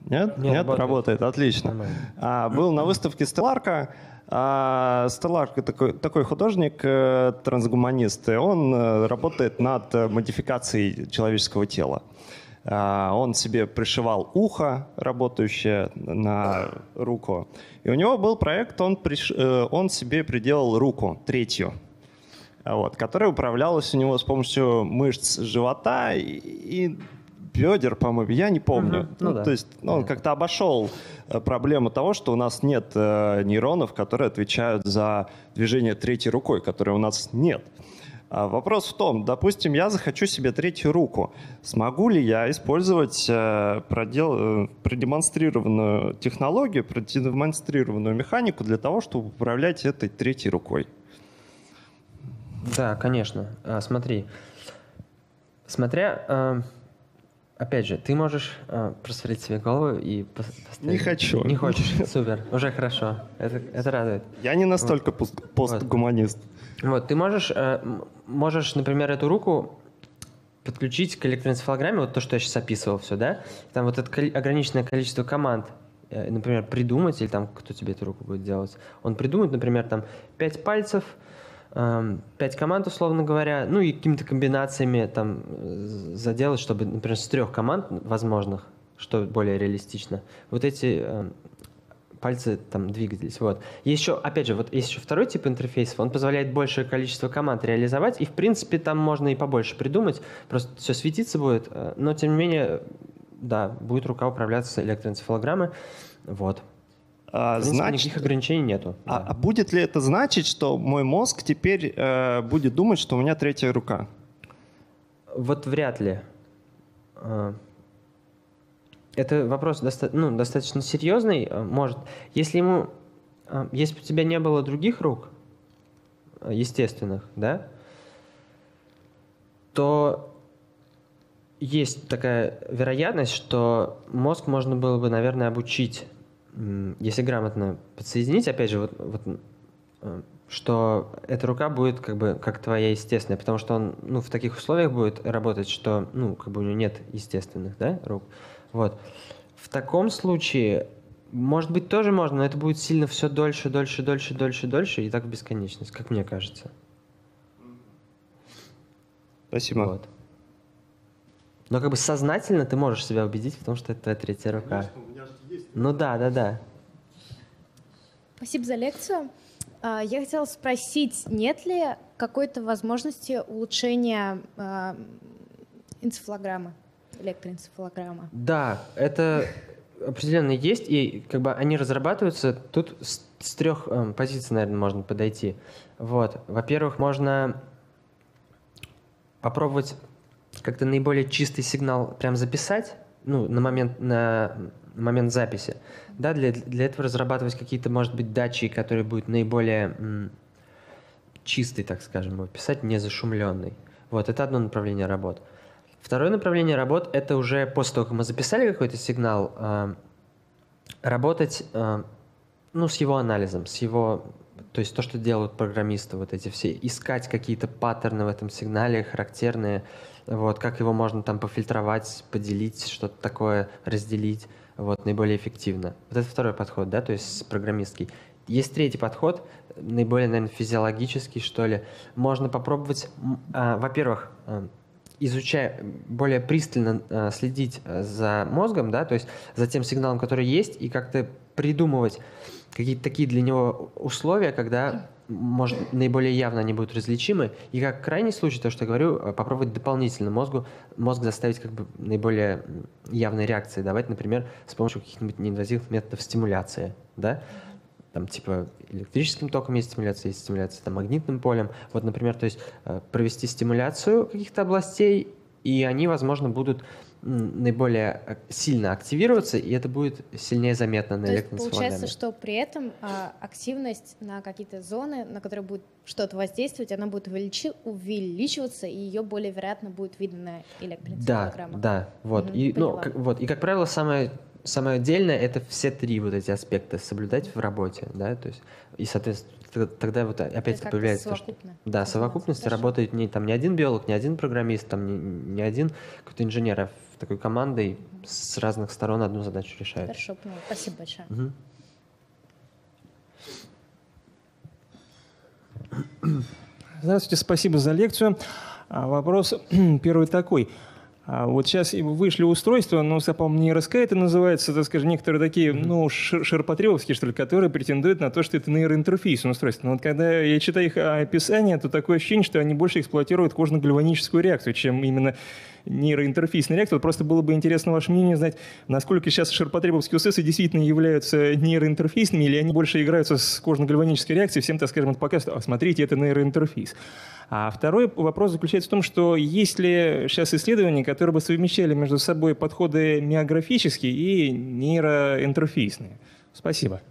Нет? Нет, Нет, работает, работает. Отлично. А, был на выставке Стелларка. А, Стелларк такой, такой художник, трансгуманист, и он работает над модификацией человеческого тела. А, он себе пришивал ухо, работающее на руку. И у него был проект, он, приш... он себе приделал руку, третью, вот, которая управлялась у него с помощью мышц живота и... и... бедер, по-моему, я не помню. Uh-huh. Ну, ну, да. То есть он yeah. как-то обошел проблему того, что у нас нет э, нейронов, которые отвечают за движение третьей рукой, которой у нас нет. А вопрос в том, допустим, я захочу себе третью руку. Смогу ли я использовать э, продел... продемонстрированную технологию, продемонстрированную механику для того, чтобы управлять этой третьей рукой? Да, конечно. А, смотри. Смотря... Э... Опять же, ты можешь э, просверлить себе голову и поставить... Не хочу. Не хочешь? Супер. Уже хорошо. Это, это радует. Я не настолько вот. пост- постгуманист. Вот. вот. Ты можешь, э, можешь, например, эту руку подключить к электроэнцефалограмме, вот то, что я сейчас описывал все, да? Там вот это кол- ограниченное количество команд, э, например, придумать, или там кто тебе эту руку будет делать, он придумает, например, там пять пальцев, пять команд, условно говоря, ну и какими-то комбинациями там заделать, чтобы, например, с трех команд возможных, что более реалистично, вот эти э, пальцы там двигались. Вот. Еще, опять же, вот есть еще второй тип интерфейсов, он позволяет большее количество команд реализовать, и, в принципе, там можно и побольше придумать, просто все светиться будет, но, тем не менее, да, будет рука управляться электроэнцефалограммой, вот. А, принципе, значит, никаких ограничений нету. А, да. а будет ли это значить, что мой мозг теперь э, будет думать, что у меня третья рука? Вот вряд ли. Это вопрос доста- ну, достаточно серьезный. Может, если ему, если бы у тебя не было других рук, естественных, да, то есть такая вероятность, что мозг можно было бы, наверное, обучить. Если грамотно подсоединить, опять же, вот, вот, что эта рука будет как бы как твоя естественная, потому что он ну, в таких условиях будет работать, что ну, как бы у него нет естественных да, рук. Вот. В таком случае Может быть, тоже можно, но это будет сильно все дольше, дольше, дольше, дольше, дольше, и так в бесконечность, как мне кажется. Спасибо. Вот. Но как бы сознательно ты можешь себя убедить в том, что это твоя третья рука. Конечно, у меня же есть. Ну да, да, да. Спасибо за лекцию. Я хотела спросить, нет ли какой-то возможности улучшения энцефалограммы, электроэнцефалограммы? Да, это определенно есть, и как бы они разрабатываются. Тут с, с трех э, позиций, наверное, можно подойти. Вот. Во-первых, можно попробовать как-то наиболее чистый сигнал прям записать, ну, на момент, на, на момент записи. Да, для, для этого разрабатывать какие-то, может быть, датчики, которые будут наиболее м, чистый, так скажем, его писать, не зашумленный. Вот, это одно направление работ. Второе направление работ – это уже после того, как мы записали какой-то сигнал, э, работать э, ну, с его анализом, с его, то есть то, что делают программисты, вот эти все, искать какие-то паттерны в этом сигнале, характерные, вот, как его можно там пофильтровать, поделить, что-то такое, разделить, вот, наиболее эффективно. Вот это второй подход, да, то есть программистский. Есть третий подход, наиболее, наверное, физиологический, что ли. Можно попробовать, э, во-первых, э, изучая, более пристально э, следить за мозгом, да, то есть за тем сигналом, который есть, и как-то придумывать какие-то такие для него условия, когда, может, наиболее явно они будут различимы, и как крайний случай, то, что я говорю, попробовать дополнительно мозгу, мозг заставить как бы наиболее явные реакции давать, например, с помощью каких-нибудь неинвазивных методов стимуляции, да, там типа электрическим током есть стимуляция, есть стимуляция там, магнитным полем. Вот, например, то есть провести стимуляцию каких-то областей, и они, возможно, будут наиболее сильно активироваться, и это будет сильнее заметно на электроэнцефалограмме. Получается, что при этом активность на какие-то зоны, на которые будет что-то воздействовать, она будет увеличиваться, и ее более вероятно будет видно на электроэнцефалограмме. Да, да. Вот. Угу, и, ну, как, вот. И, как правило, самое... Самое отдельное — это все три вот эти аспекта соблюдать в работе, да, то есть, и, соответственно, тогда вот опять это появляется то, что… Да, совокупность, работает не, там, не один биолог, не один программист, там, не, не один какой-то инженер, а в такой командой mm-hmm. с разных сторон одну задачу решает. Хорошо, понял. Спасибо большое. Mm-hmm. Здравствуйте, спасибо за лекцию. Вопрос первый такой. Вот сейчас вышли устройства, но, я помню, не РСК это называется, так скажем, некоторые такие, ну, ширпотребовские, что ли, которые претендуют на то, что это нейроинтерфейс устройства. Но вот когда я читаю их описание, то такое ощущение, что они больше эксплуатируют кожно-гальваническую реакцию, чем именно нейроинтерфейсная реакция. Вот просто было бы интересно ваше мнение знать, насколько сейчас ширпотребовские устройства действительно являются нейроинтерфейсными, или они больше играются с кожно-гальванической реакцией, всем, так скажем, показывают, а смотрите, это нейроинтерфейс. А второй вопрос заключается в том, что есть ли сейчас исследования, которые бы совмещали между собой подходы миографические и нейроинтерфейсные? Спасибо.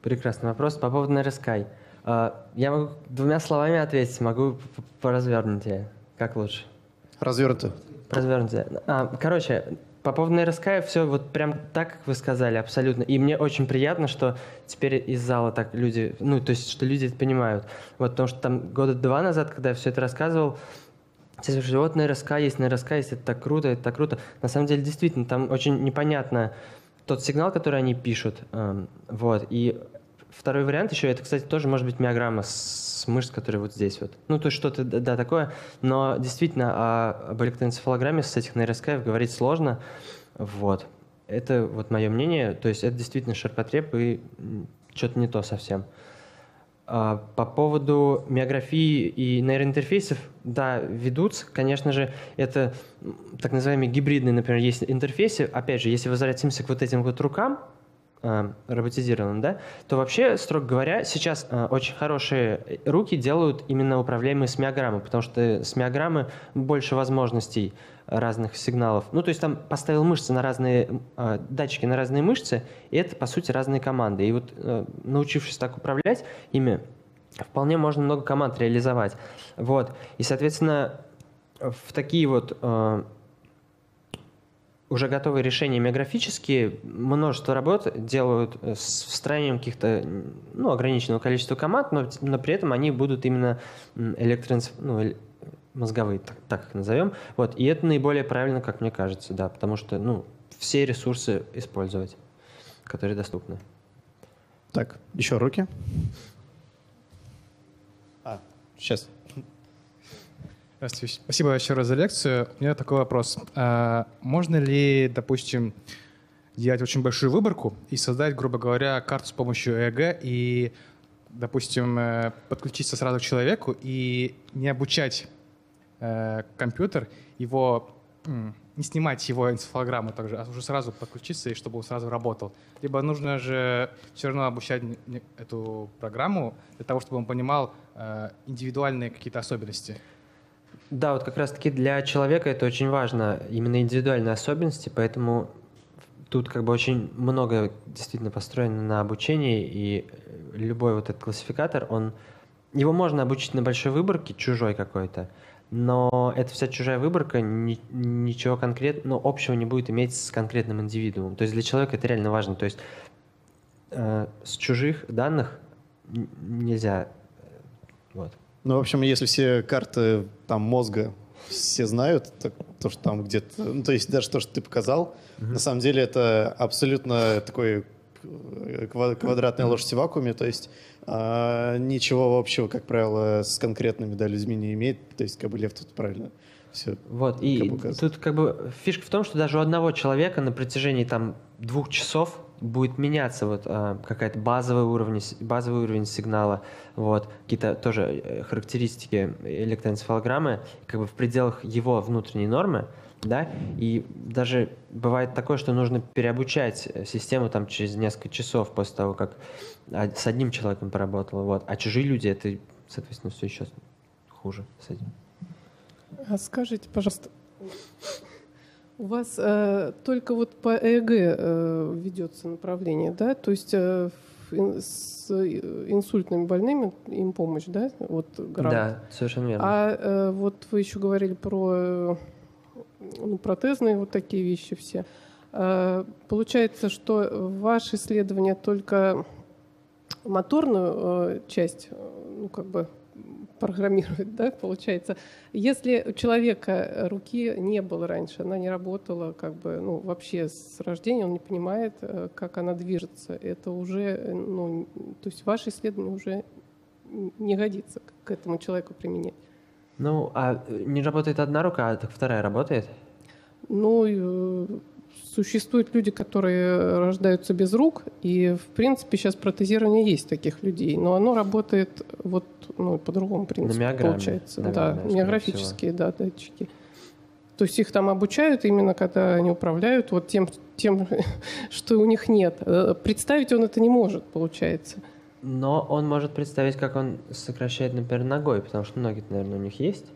Прекрасный вопрос по поводу NeuroChat. Я могу двумя словами ответить, могу поразвернуть ее. Как лучше? Развернуто. Развернуто. А, короче, по поводу NeuroChat все вот прям так, как вы сказали, абсолютно. И мне очень приятно, что теперь из зала так люди, ну, то есть, что люди это понимают. Вот, потому что там года два назад, когда я все это рассказывал, все говорили, вот NeuroChat есть, NeuroChat есть, это так круто, это так круто. На самом деле, действительно, там очень непонятно тот сигнал, который они пишут. Вот. И второй вариант еще, это, кстати, тоже может быть миограмма с мышц, которые вот здесь вот. Ну, то есть что-то, да, такое. Но действительно об электроэнцефалограмме с этих нейроскаев говорить сложно. Вот. Это вот мое мнение. То есть это действительно ширпотреб и что-то не то совсем. По поводу миографии и нейроинтерфейсов, да, ведутся, конечно же, это так называемые гибридные, например, есть интерфейсы. Опять же, если возвратимся к вот этим вот рукам, роботизированным, да, то вообще, строго говоря, сейчас очень хорошие руки делают именно управляемые с миограммы, потому что с миограммы больше возможностей разных сигналов. Ну, то есть там поставил мышцы на разные, датчики на разные мышцы, и это, по сути, разные команды. И вот научившись так управлять ими, вполне можно много команд реализовать. Вот. И, соответственно, в такие вот уже готовые решения миографические, множество работ делают с встраиванием каких-то, ну, ограниченного количества команд, но, но при этом они будут именно электроэнцеф... ну, мозговые, так, так их назовем. Вот. И это наиболее правильно, как мне кажется, да, потому что, ну, все ресурсы использовать, которые доступны. Так, еще руки. А, сейчас. Здравствуйте. Спасибо еще раз за лекцию. У меня такой вопрос. А можно ли, допустим, делать очень большую выборку и создать, грубо говоря, карту с помощью ЭЭГ и, допустим, подключиться сразу к человеку и не обучать э, компьютер, его, не снимать его энцефалограмму также, а уже сразу подключиться, и чтобы он сразу работал? Либо нужно же все равно обучать эту программу для того, чтобы он понимал э, индивидуальные какие-то особенности? Да, вот как раз-таки для человека это очень важно, именно индивидуальные особенности, поэтому тут как бы очень много действительно построено на обучении, и любой вот этот классификатор, он, его можно обучить на большой выборке, чужой какой-то, но эта вся чужая выборка ни, ничего конкретного, ну, общего не будет иметь с конкретным индивидуумом. То есть для человека это реально важно. То есть э, с чужих данных нельзя. Вот. Ну, в общем, если все карты там мозга все знают, то, то что там где-то, ну, то есть даже то, что ты показал, mm-hmm. на самом деле это абсолютно такой квадратная лошадь в вакууме, то есть э, ничего общего, как правило, с конкретными да, людьми не имеет, то есть как бы Лев тут правильно все. Вот, и указывает. Тут как бы фишка в том, что даже у одного человека на протяжении там двух часов будет меняться вот э, какая-то базовый уровень, базовый уровень сигнала, вот, какие-то тоже характеристики электроэнцефалограммы, как бы в пределах его внутренней нормы, да, и даже бывает такое, что нужно переобучать систему там через несколько часов после того, как с одним человеком поработало, вот, а чужие люди, это, соответственно, все еще хуже с этим. А скажите, пожалуйста, у вас э, только вот по ЭЭГ э, ведется направление, да? То есть э, ин, с инсультными больными им помощь, да? Вот, грамот. Да, совершенно верно. А э, вот вы еще говорили про ну, протезные вот такие вещи все. Э, получается, что ваше исследование только моторную э, часть, ну как бы, программирует, да, получается. Если у человека руки не было раньше, она не работала, как бы, ну, вообще с рождения, он не понимает, как она движется. Это уже, ну, то есть ваше исследование уже не годится к этому человеку применять. Ну, а не работает одна рука, а так вторая работает? Ну, существуют люди, которые рождаются без рук, и, в принципе, сейчас протезирование есть таких людей, но оно работает вот, ну, по другому принципу, получается. Да, миографические да, датчики. То есть их там обучают именно, когда они управляют вот тем, тем, что у них нет. Представить он это не может, получается. Но он может представить, как он сокращает, например, ногой, потому что ноги, наверное, у них есть.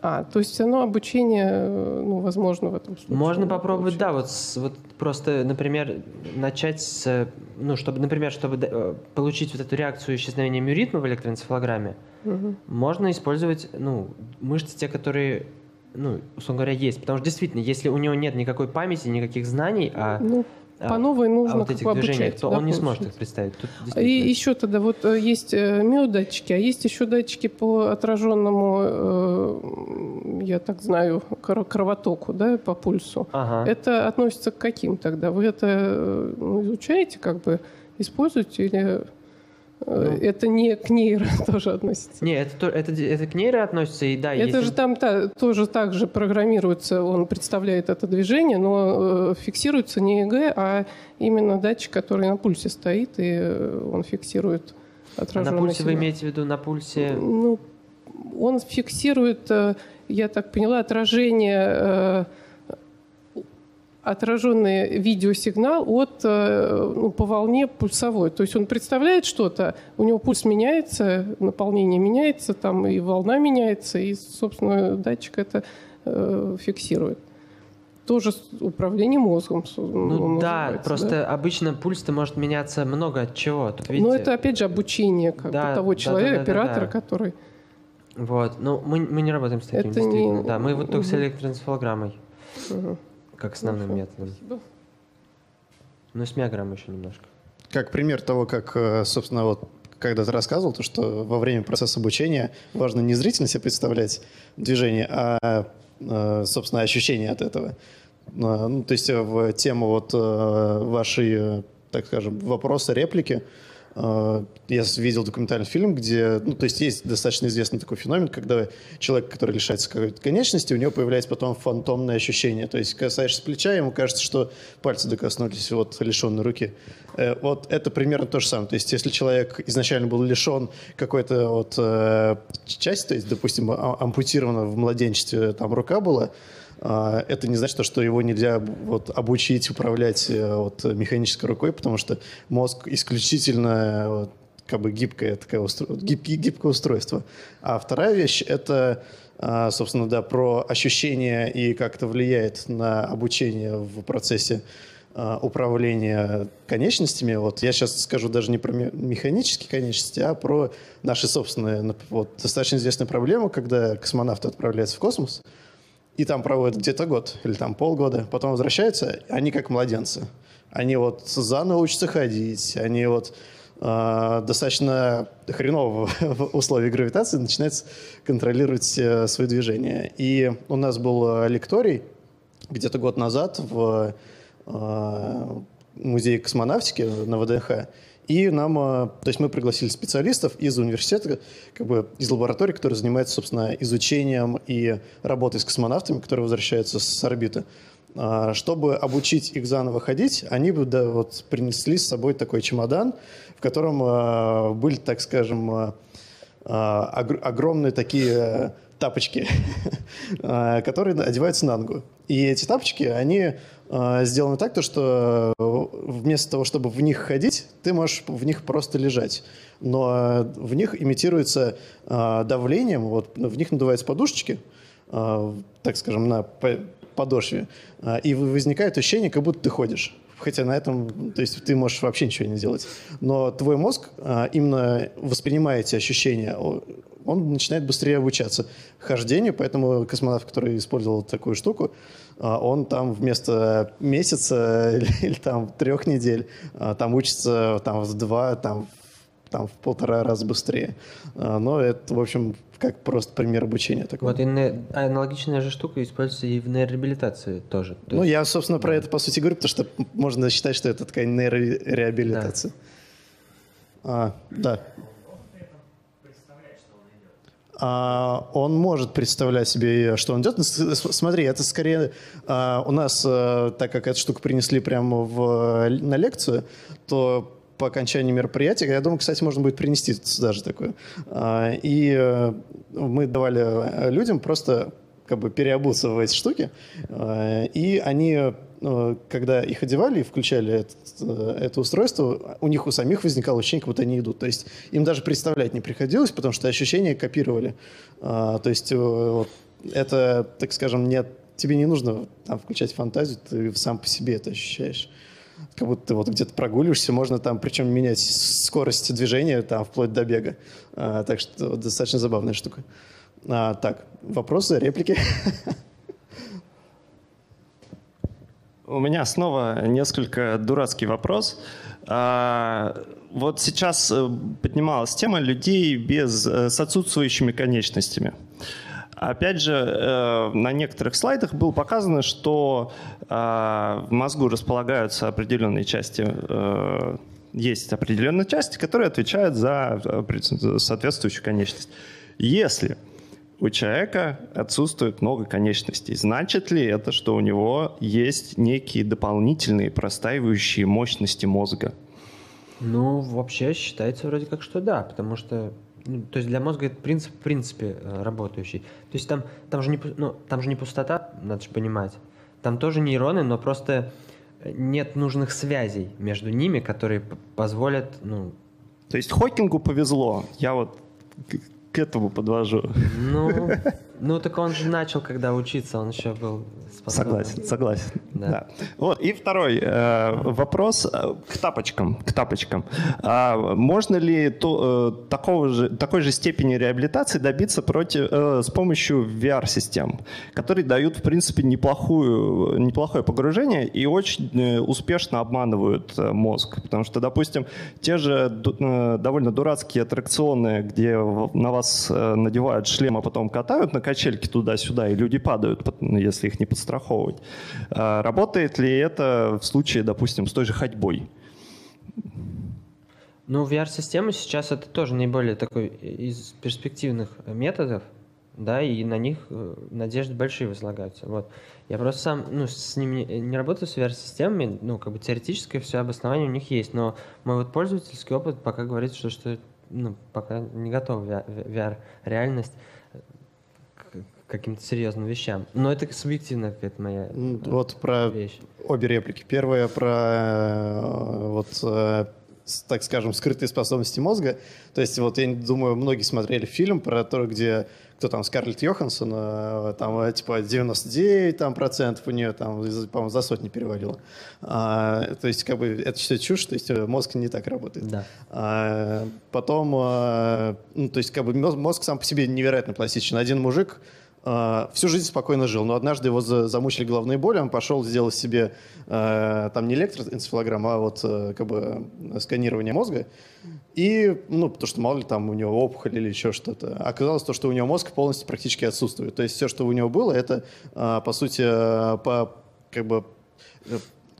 А, то есть оно обучение, ну, возможно, в этом случае. Можно попробовать, получить. Да, вот, вот просто, например, начать с, ну, чтобы, например, чтобы получить вот эту реакцию исчезновения миоритма в электроэнцефалограмме, угу. можно использовать, ну, мышцы те, которые, ну, условно говоря, есть. Потому что действительно, если у него нет никакой памяти, никаких знаний, а... Ну. По новой нужно а вот этих движений, то да, он не сможет их представить. И еще тогда вот есть миодатчики, а есть еще датчики по отраженному, я так знаю, кровотоку, да, по пульсу. Ага. Это относится к каким тогда? Вы это изучаете, как бы используете или... Ну, это не к нейро тоже относится. Нет, это, это, это к нейро относится, и да. Это если... же там та, тоже так же программируется, он представляет это движение, но э, фиксируется не ЭЭГ, а именно датчик, который на пульсе стоит, и он фиксирует отраженное. А на пульсе вы имеете в виду на пульсе? Ну, он фиксирует, э, я так поняла, отражение... Э, отраженный видеосигнал от, ну, по волне пульсовой. То есть он представляет что-то, у него пульс меняется, наполнение меняется, там и волна меняется, и, собственно, датчик это э, фиксирует. Тоже управление мозгом. Ну да, просто да? Обычно пульс-то может меняться много от чего. Тут, видите, но это, опять же, обучение как да, бы, того да, человека, да, да, оператора, да, да. который... Вот, ну мы, мы не работаем с таким, это действительно. Не... Да, мы вот только угу. с электроэнцефалограммой. Угу. Как основным методом. Ну, с миограммой еще немножко. Как пример того, как, собственно, вот когда ты рассказывал, то, что во время процесса обучения важно не зрительно себе представлять движение, а, собственно, ощущение от этого. ну, то есть в тему вот вашей, так скажем, вопроса, реплики, я видел документальный фильм, где, ну, то есть есть достаточно известный такой феномен, когда человек, который лишается какой-то конечности, у него появляется потом фантомное ощущение. То есть касаешься плеча, ему кажется, что пальцы докоснулись вот лишенной руки. Вот это примерно то же самое. То есть если человек изначально был лишен какой-то вот части, то есть, допустим, ампутирована в младенчестве там рука была, это не значит, что его нельзя вот обучить управлять вот механической рукой, потому что мозг исключительно вот, как бы гибкое, такое устро... Гиб... гибкое устройство. А вторая вещь — это, собственно, да, про ощущение и как это влияет на обучение в процессе управления конечностями. Вот я сейчас скажу даже не про механические конечности, а про наши собственные. Вот, достаточно известная проблема, когда космонавты отправляются в космос, и там проводят где-то год или там полгода, потом возвращаются, они как младенцы. Они вот заново учатся ходить, они вот э, достаточно хреново в условиях гравитации начинают контролировать э, свои движения. И у нас был лекторий где-то год назад в э, музее космонавтики на вэ дэ ха, и нам, то есть мы пригласили специалистов из университета, как бы из лаборатории, которые занимаются, собственно, изучением и работой с космонавтами, которые возвращаются с орбиты. Чтобы обучить их заново ходить, они бы да, вот, принесли с собой такой чемодан, в котором были, так скажем, огромные такие тапочки, которые одеваются на ногу. И эти тапочки, они сделаны так, то, что вместо того, чтобы в них ходить, ты можешь в них просто лежать. Но в них имитируется давлением, вот, в них надуваются подушечки, так скажем, на подошве, и возникает ощущение, как будто ты ходишь. Хотя на этом, то есть ты можешь вообще ничего не делать. Но твой мозг, именно воспринимая эти ощущения, он начинает быстрее обучаться хождению, поэтому космонавт, который использовал такую штуку, он там вместо месяца или, или там трех недель там учится там, в два, там, там в полтора раза быстрее. Но это, в общем, как просто пример обучения такого. Вот аналогичная же штука используется и в нейрореабилитации тоже. То ну, есть... я, собственно, про да. это, по сути, говорю, потому что можно считать, что это такая нейрореабилитация. Да. А, да. Он может представлять себе, что он идет. Смотри, это скорее у нас, так как эту штуку принесли прямо в, на лекцию, то по окончании мероприятия, я думаю, кстати, можно будет принести даже такое. И мы давали людям просто как бы переобуться в эти штуки, и они, когда их одевали и включали это, это устройство, у них у самих возникало ощущение, как будто они идут. То есть им даже представлять не приходилось, потому что ощущения копировали. То есть это, так скажем, нет, тебе не нужно там включать фантазию, ты сам по себе это ощущаешь. Как будто ты вот где-то прогуливаешься, можно там, причем менять скорость движения там, вплоть до бега. Так что достаточно забавная штука. А, так, вопросы, реплики? У меня снова несколько дурацкий вопрос. А, вот сейчас поднималась тема людей без, с отсутствующими конечностями. Опять же, на некоторых слайдах было показано, что в мозгу располагаются определенные части, есть определенные части, которые отвечают за соответствующую конечность. Если у человека отсутствует много конечностей, значит ли это, что у него есть некие дополнительные простаивающие мощности мозга? Ну, вообще считается вроде как, что да, потому что... То есть для мозга это принцип, в принципе, работающий. То есть там, там, же не, ну, там же не пустота, надо же понимать. Там тоже нейроны, но просто нет нужных связей между ними, которые позволят... Ну... То есть Хокингу повезло. Я вот к этому подвожу. Ну, ну так он же начал, когда учиться, он еще был... Способен. Согласен, согласен. Да. Да. Вот. И второй э, вопрос к тапочкам. К тапочкам. А можно ли то, э, такого же, такой же степени реабилитации добиться против, э, с помощью ви ар-систем, которые дают, в принципе, неплохую, неплохое погружение и очень успешно обманывают мозг? Потому что, допустим, те же довольно дурацкие аттракционы, где на вас надевают шлем, а потом катают на качельке туда-сюда, и люди падают, если их не подстраховывать. Работает ли это в случае, допустим, с той же ходьбой? Ну, ви ар-системы сейчас это тоже наиболее такой из перспективных методов, да, и на них надежды большие возлагаются. Вот. Я просто сам ну, с ними не работаю, с ви ар-системами, ну, как бы теоретическое все обоснование у них есть, но мой вот пользовательский опыт пока говорит, что, что ну, пока не готова ви ар-реальность каким-то серьезным вещам. Но это субъективный ответ моя. Вот про вещь. Обе реплики. Первая про вот, так скажем, скрытые способности мозга. То есть вот я думаю, многие смотрели фильм про то, где кто там, Скарлетт Йоханссон, там типа девяносто девять там, процентов у нее там, по-моему, за сотни перевалило. А, то есть как бы это все чушь, то есть мозг не так работает. Да. А, потом, ну, то есть как бы мозг сам по себе невероятно пластичен. Один мужик всю жизнь спокойно жил, но однажды его замучили головные боли, он пошел сделать себе там не электроэнцефалограмм, а вот как бы сканирование мозга, и, ну, потому что, мало ли, там у него опухоль или еще что-то. Оказалось то, что у него мозг полностью практически отсутствует, то есть все, что у него было, это, по сути, по, как бы,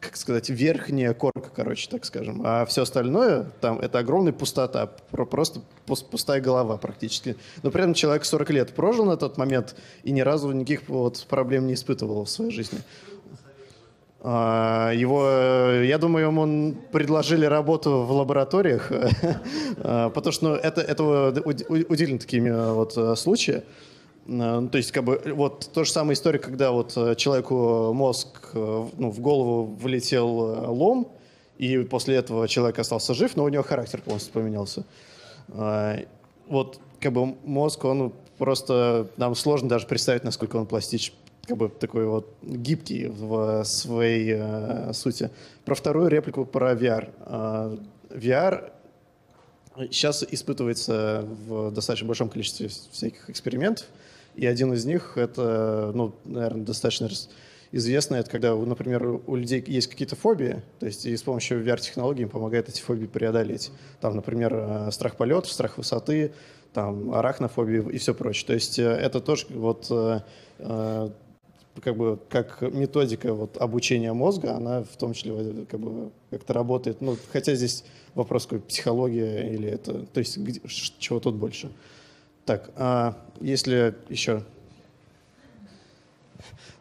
как сказать, верхняя корка, короче, так скажем. А все остальное, там, это огромная пустота, просто пустая голова практически. Но при этом человек сорок лет прожил на тот момент и ни разу никаких вот проблем не испытывал в своей жизни. Его, я думаю, ему предложили работу в лабораториях, потому что это удивительно такие вот случаи. То есть, как бы, вот то же самое история, когда вот человеку мозг, ну, в голову влетел лом, и после этого человек остался жив, но у него характер полностью поменялся. Вот, как бы, мозг, он просто, нам сложно даже представить, насколько он пластичен, как бы, такой вот гибкий в своей э, сути. Про вторую реплику, про ви ар. ви ар сейчас испытывается в достаточно большом количестве всяких экспериментов. И один из них, это, ну, наверное, достаточно известно, это когда, например, у людей есть какие-то фобии, то есть и с помощью ви ар-технологий им помогает эти фобии преодолеть. Там, например, страх полетов, страх высоты, там, арахнофобия и все прочее. То есть это тоже вот, как бы, как методика вот обучения мозга, она в том числе как бы как-то работает. Ну, хотя здесь вопрос какой, психология или это, то есть где, чего тут больше. Так, а если еще...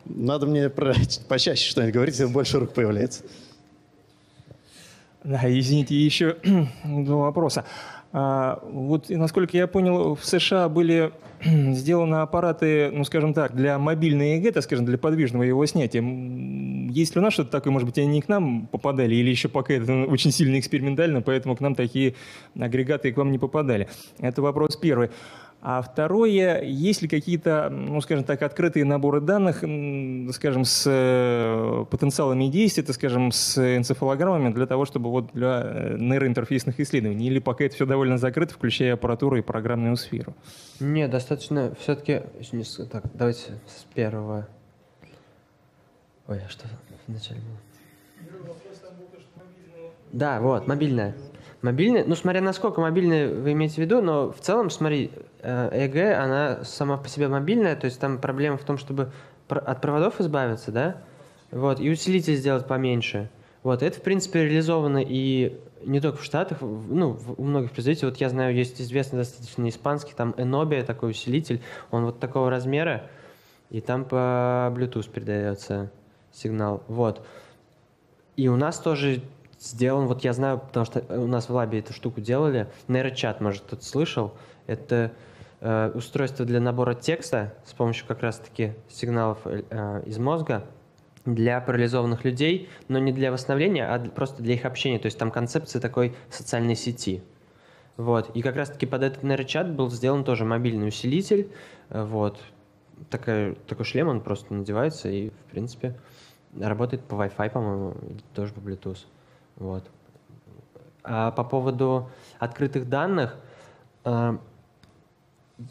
Надо мне про... почаще что-нибудь говорить, больше рук появляется. Да, извините, еще два вопроса. А, вот, насколько я понял, в США были сделаны аппараты, ну, скажем так, для мобильной ЭГЭ, так скажем, для подвижного его снятия. Есть ли у нас что-то такое? Может быть, они к нам попадали, или еще пока это очень сильно экспериментально, поэтому к нам такие агрегаты к вам не попадали. Это вопрос первый. А второе, есть ли какие-то, ну, скажем так, открытые наборы данных, скажем, с потенциалами действия, так скажем, с энцефалограммами для того, чтобы вот для нейроинтерфейсных исследований? Или пока это все довольно закрыто, включая аппаратуру и программную сферу? Нет, достаточно все-таки... Так, давайте с первого... Ой, а что вначале было? Да, вот, мобильная. Мобильная, ну, смотря насколько мобильная вы имеете в виду, но в целом, смотри, ЭГЭ, она сама по себе мобильная, то есть там проблема в том, чтобы от проводов избавиться, да, вот, и усилитель сделать поменьше. Вот, это, в принципе, реализовано и не только в Штатах, ну, у многих производителей, вот я знаю, есть известный достаточно испанский, там Enobia такой усилитель, он вот такого размера, и там по Bluetooth передается сигнал, вот. И у нас тоже... Сделан, вот я знаю, потому что у нас в лабе эту штуку делали. NeuroChat, может, кто-то слышал. Это э, устройство для набора текста с помощью как раз-таки сигналов э, из мозга для парализованных людей, но не для восстановления, а просто для их общения. То есть там концепция такой социальной сети. Вот. И как раз-таки под этот NeuroChat был сделан тоже мобильный усилитель. Вот. Такой, такой шлем, он просто надевается и, в принципе, Работает по Wi-Fi, по-моему, тоже по Bluetooth. Вот. А по поводу открытых данных, э,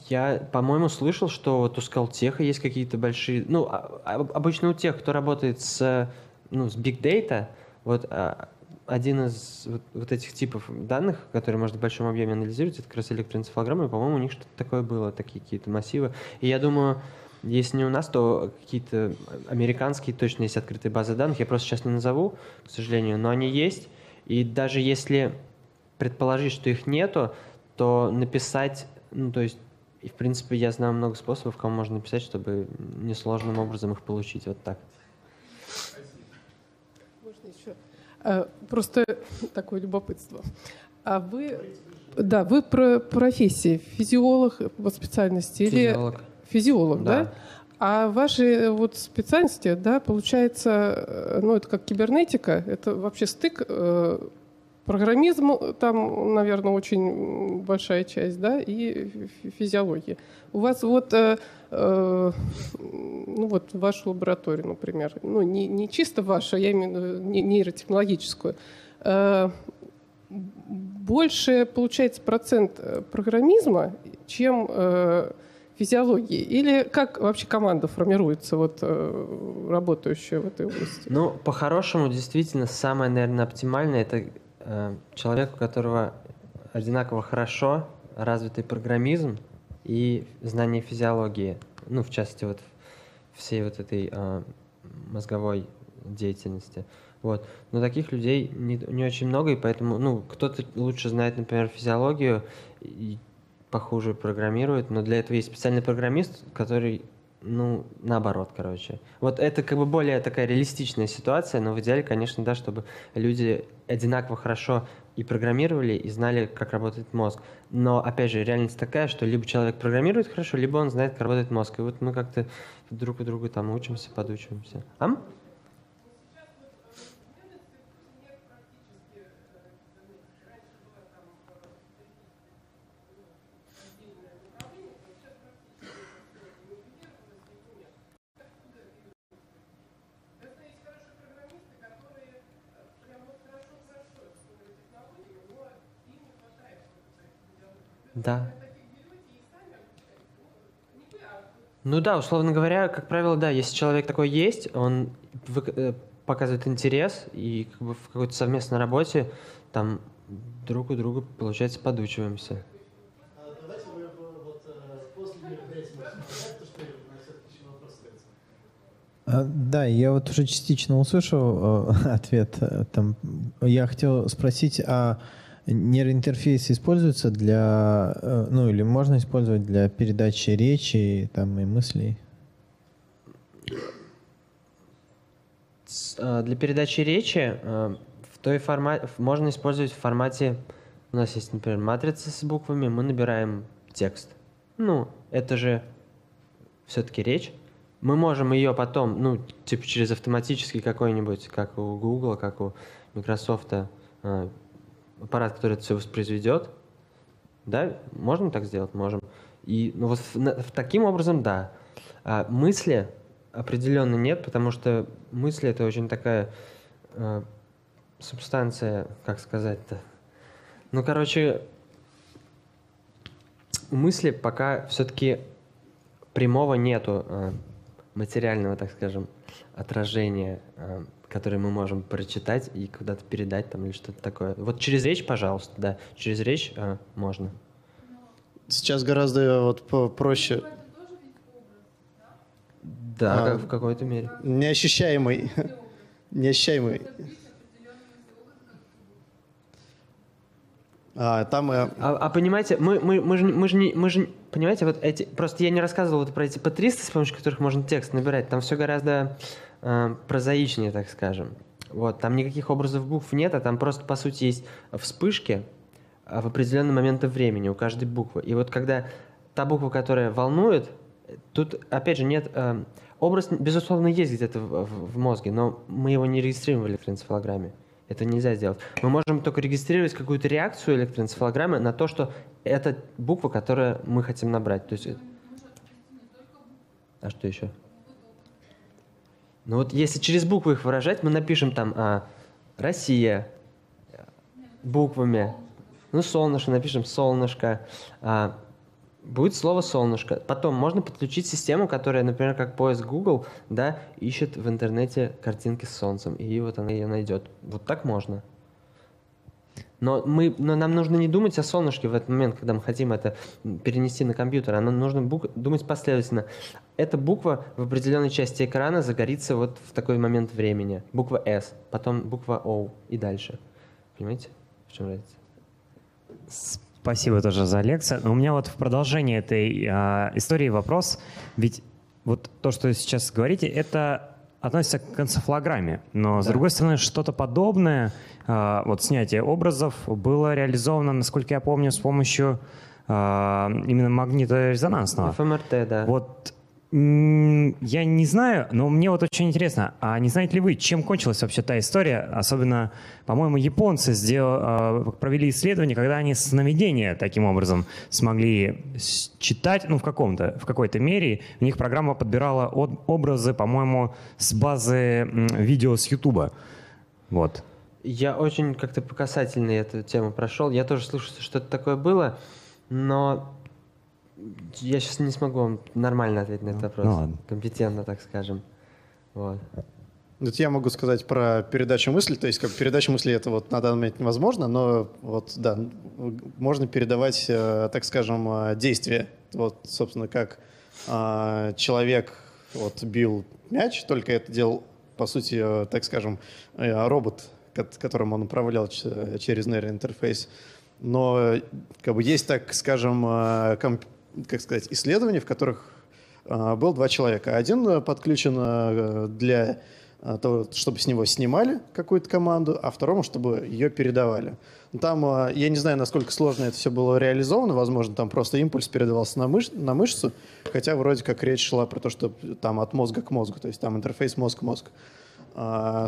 я, по-моему, слышал, что вот у Скалтеха есть какие-то большие... Ну, а, обычно у тех, кто работает с, ну, с Big Data, вот а, один из вот, вот этих типов данных, которые можно в большом объеме анализировать, это как раз электроэнцефалограмма, по-моему, у них что-то такое было, такие какие-то массивы. И я думаю... Если не у нас, то какие-то американские точно есть открытые базы данных. Я просто сейчас не назову, к сожалению, но они есть. И даже если предположить, что их нету, то написать, ну то есть, и в принципе, я знаю много способов, кому можно написать, чтобы несложным образом их получить. Вот так. Можно еще? Просто такое любопытство. А вы, да, вы про профессии, физиолог по специальности или... Физиолог. Физиолог, да. да? А ваши вот специальности, да, получается, ну, это как кибернетика, это вообще стык э, программизму, там, наверное, очень большая часть, да, и физиологии. У вас вот, э, э, ну, вот вашу лабораторию, например, ну, не, не чисто вашу, я имею в виду нейротехнологическую, э, больше, получается, процент программизма, чем... Э, физиологии? Или как вообще команда формируется, вот, работающая в этой области? Ну, по-хорошему, действительно, самое, наверное, оптимальное – это э, человек, у которого одинаково хорошо развитый программизм и знание физиологии, ну, в части вот всей вот этой э, мозговой деятельности. Вот. Но таких людей не, не очень много, и поэтому, ну, кто-то лучше знает, например, физиологию, и похуже программирует, но для этого есть специальный программист, который, ну, наоборот, короче. Вот это как бы более такая реалистичная ситуация, но в идеале, конечно, да, чтобы люди одинаково хорошо и программировали, и знали, как работает мозг. Но, опять же, реальность такая, что либо человек программирует хорошо, либо он знает, как работает мозг. И вот мы как-то друг у друга там учимся, подучимся. Ам? Да. Ну да, условно говоря, как правило, да, если человек такой есть, он показывает интерес, и как бы в какой-то совместной работе там друг у друга, получается, подучиваемся. Давайте мы вот после мероприятия можем сказать, что у нас все-таки еще вопрос остается. Да, я вот уже частично услышал ответ. Там, я хотел спросить, а нейроинтерфейс используется для, ну или можно использовать для передачи речи там, и мыслей? Для передачи речи в той формате, можно использовать в формате, у нас есть, например, матрица с буквами, мы набираем текст. Ну, это же все-таки речь. Мы можем ее потом, ну, типа через автоматический какой-нибудь, как у Google, как у Microsoft, аппарат, который это все воспроизведет, да, можем так сделать? Можем. И, ну, вот в, в, таким образом, да. А мысли определенно нет, потому что мысли — это очень такая э, субстанция, как сказать-то. Ну, короче, мысли пока все-таки прямого нету э, материального, так скажем, отражения, э, которые мы можем прочитать и куда-то передать там или что-то такое. Вот через речь, пожалуйста, да, через речь э, можно. Сейчас гораздо вот проще. Да, а, как, в какой-то мере. Неощущаемый. Неощущаемый. А, там, э... а, а понимаете, мы, мы, мы, же, мы, же не, мы же, понимаете, вот эти, просто я не рассказывал вот про эти патристы, с помощью которых можно текст набирать, там все гораздо э, прозаичнее, так скажем. Вот, там никаких образов букв нет, а там просто, по сути, есть вспышки в определенный момент времени у каждой буквы. И вот когда та буква, которая волнует, тут, опять же, нет... Э, образ, безусловно, есть где-то в, в, в мозге, но мы его не регистрируем в электроэнцефалограмме. Это нельзя сделать. Мы можем только регистрировать какую-то реакцию электроэнцефалограммы на то, что это буква, которую мы хотим набрать. То есть... А что еще? Ну вот если через буквы их выражать, мы напишем там а, «Россия» буквами. Ну, солнышко, напишем «солнышко». А, будет слово «солнышко». Потом можно подключить систему, которая, например, как поиск Google, да, ищет в интернете картинки с солнцем, и вот она ее найдет. Вот так можно. Но, мы, но нам нужно не думать о солнышке в этот момент, когда мы хотим это перенести на компьютер, а нам нужно бук- думать последовательно. Эта буква в определенной части экрана загорится вот в такой момент времени. Буква «С», потом буква «О» и дальше. Понимаете, в чем разница? Спасибо тоже за лекцию. У меня вот в продолжении этой э, истории вопрос. Ведь вот то, что сейчас говорите, это относится к энцефалограмме. Но, да. С другой стороны, что-то подобное, э, вот снятие образов, было реализовано, насколько я помню, с помощью э, именно магниторезонансного. эф эм эр тэ, да. Вот м- я не знаю, но мне вот очень интересно, а не знаете ли вы, чем кончилась вообще та история? Особенно, по-моему, японцы сдел- э, провели исследование, когда они сновидения таким образом смогли читать, ну, в каком-то, в какой-то мере. У них программа подбирала от- образы, по-моему, с базы м- видео с Ютуба. Вот. Я очень как-то по касательной эту тему прошел. Я тоже слышал, что что-то такое было, но я сейчас не смогу вам нормально ответить на этот вопрос. Ну, ладно. Компетентно, так скажем. Вот. Я могу сказать про передачу мысли. То есть как передача мысли это вот на данный момент невозможно, но вот, да, можно передавать, так скажем, действия. Вот, собственно, как человек вот, бил мяч, только это делал, по сути, так скажем, робот, которым он управлял через нейроинтерфейс. Но как бы, есть, так скажем, комп... как сказать, исследования, в которых было два человека. Один подключен для того, чтобы с него снимали какую-то команду, а второму, чтобы ее передавали. Там, я не знаю, насколько сложно это все было реализовано, возможно, там просто импульс передавался на, мыш... на мышцу, хотя вроде как речь шла про то, что там от мозга к мозгу, то есть там интерфейс мозг-мозг.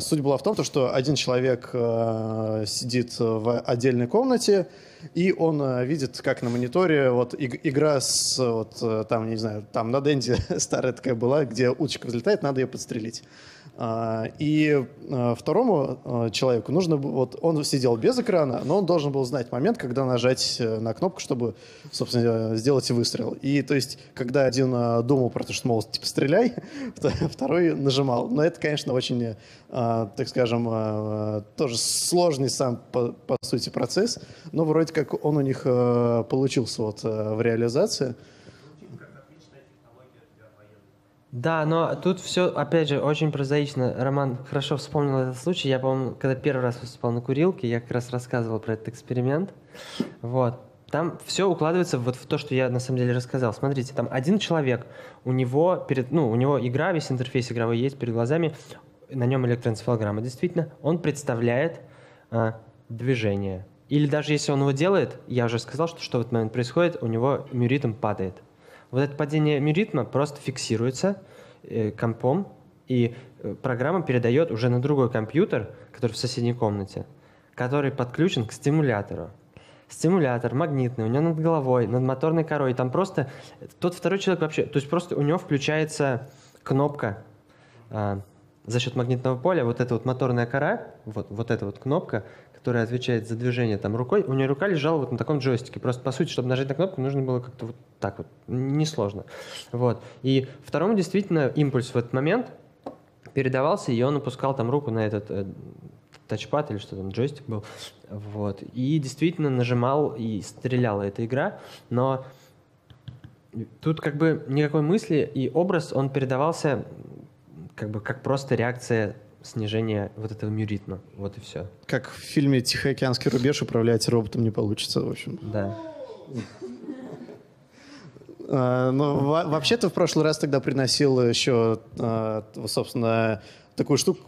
Суть была в том, что один человек сидит в отдельной комнате, и он видит, как на мониторе вот, игра с, вот, там, не знаю, там на Dendy старая такая была, где уточка взлетает, надо ее подстрелить. И второму человеку нужно, вот он сидел без экрана, но он должен был знать момент, когда нажать на кнопку, чтобы, собственно, сделать выстрел. И то есть, когда один думал про то, что, мол, типа, стреляй, второй нажимал. Но это, конечно, очень, так скажем, тоже сложный сам, по, по сути, процесс, но вроде как он у них получился вот в реализации. Да, но тут все, опять же, очень прозаично. Роман хорошо вспомнил этот случай. Я, по-моему, когда первый раз выступал на курилке, я как раз рассказывал про этот эксперимент. Вот. Там все укладывается вот в то, что я на самом деле рассказал. Смотрите, там один человек, у него, перед, ну, у него игра, весь интерфейс игровой есть перед глазами, на нем электроэнцефалограмма. Действительно, он представляет а, движение. Или даже если он его делает, я уже сказал, что, что в этот момент происходит, у него миоритм падает. Вот это падение миоритма просто фиксируется э, компом, и э, программа передает уже на другой компьютер, который в соседней комнате, который подключен к стимулятору. Стимулятор магнитный, у него над головой, над моторной корой, там просто тот второй человек вообще, то есть просто у него включается кнопка э, за счет магнитного поля, вот эта вот моторная кора, вот, вот эта вот кнопка, которая отвечает за движение там рукой, у нее рука лежала вот на таком джойстике. Просто, по сути, чтобы нажать на кнопку, нужно было как-то вот так вот. Несложно. Вот. И второму действительно импульс в этот момент передавался, и он опускал там руку на этот э, тачпад или что там, джойстик был. Вот. И действительно нажимал и стреляла эта игра. Но тут как бы никакой мысли, и образ, он передавался как бы как просто реакция снижение вот этого миоритма. Вот и все. Как в фильме «Тихоокеанский рубеж» управлять роботом не получится, в общем. Да. Ну, вообще-то в прошлый раз тогда приносил еще, собственно, такую штуку,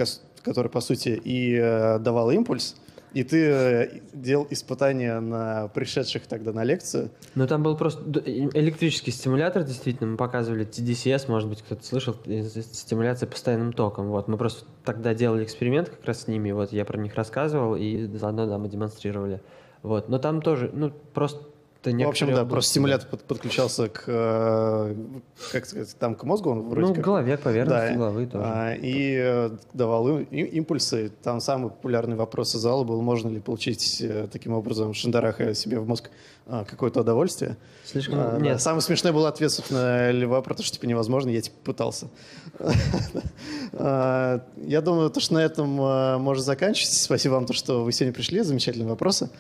которая, по сути, и давала импульс. И ты делал испытания на пришедших тогда на лекцию. Ну, там был просто электрический стимулятор, действительно. Мы показывали ти ди си эс, может быть, кто-то слышал, стимуляция постоянным током. Вот. Мы просто тогда делали эксперимент как раз с ними, вот я про них рассказывал, и заодно, да, мы демонстрировали. Вот. Но там тоже, ну, просто Да, в общем, да, просто стимулятор под, подключался к, э, как сказать, там к мозгу, он вроде ну, как... голове, поверхности да, головы тоже. А, и э, давал им, им, импульсы. Там самый популярный вопрос из зала был, можно ли получить э, таким образом, шандараха себе в мозг э, какое-то удовольствие. Слишком... А, Нет. Да, самый смешной был ответ, собственно, Льва, про то, что типа невозможно, я типа пытался. Я думаю, то, что на этом можно заканчивать. Спасибо вам, то, что вы сегодня пришли, замечательные вопросы.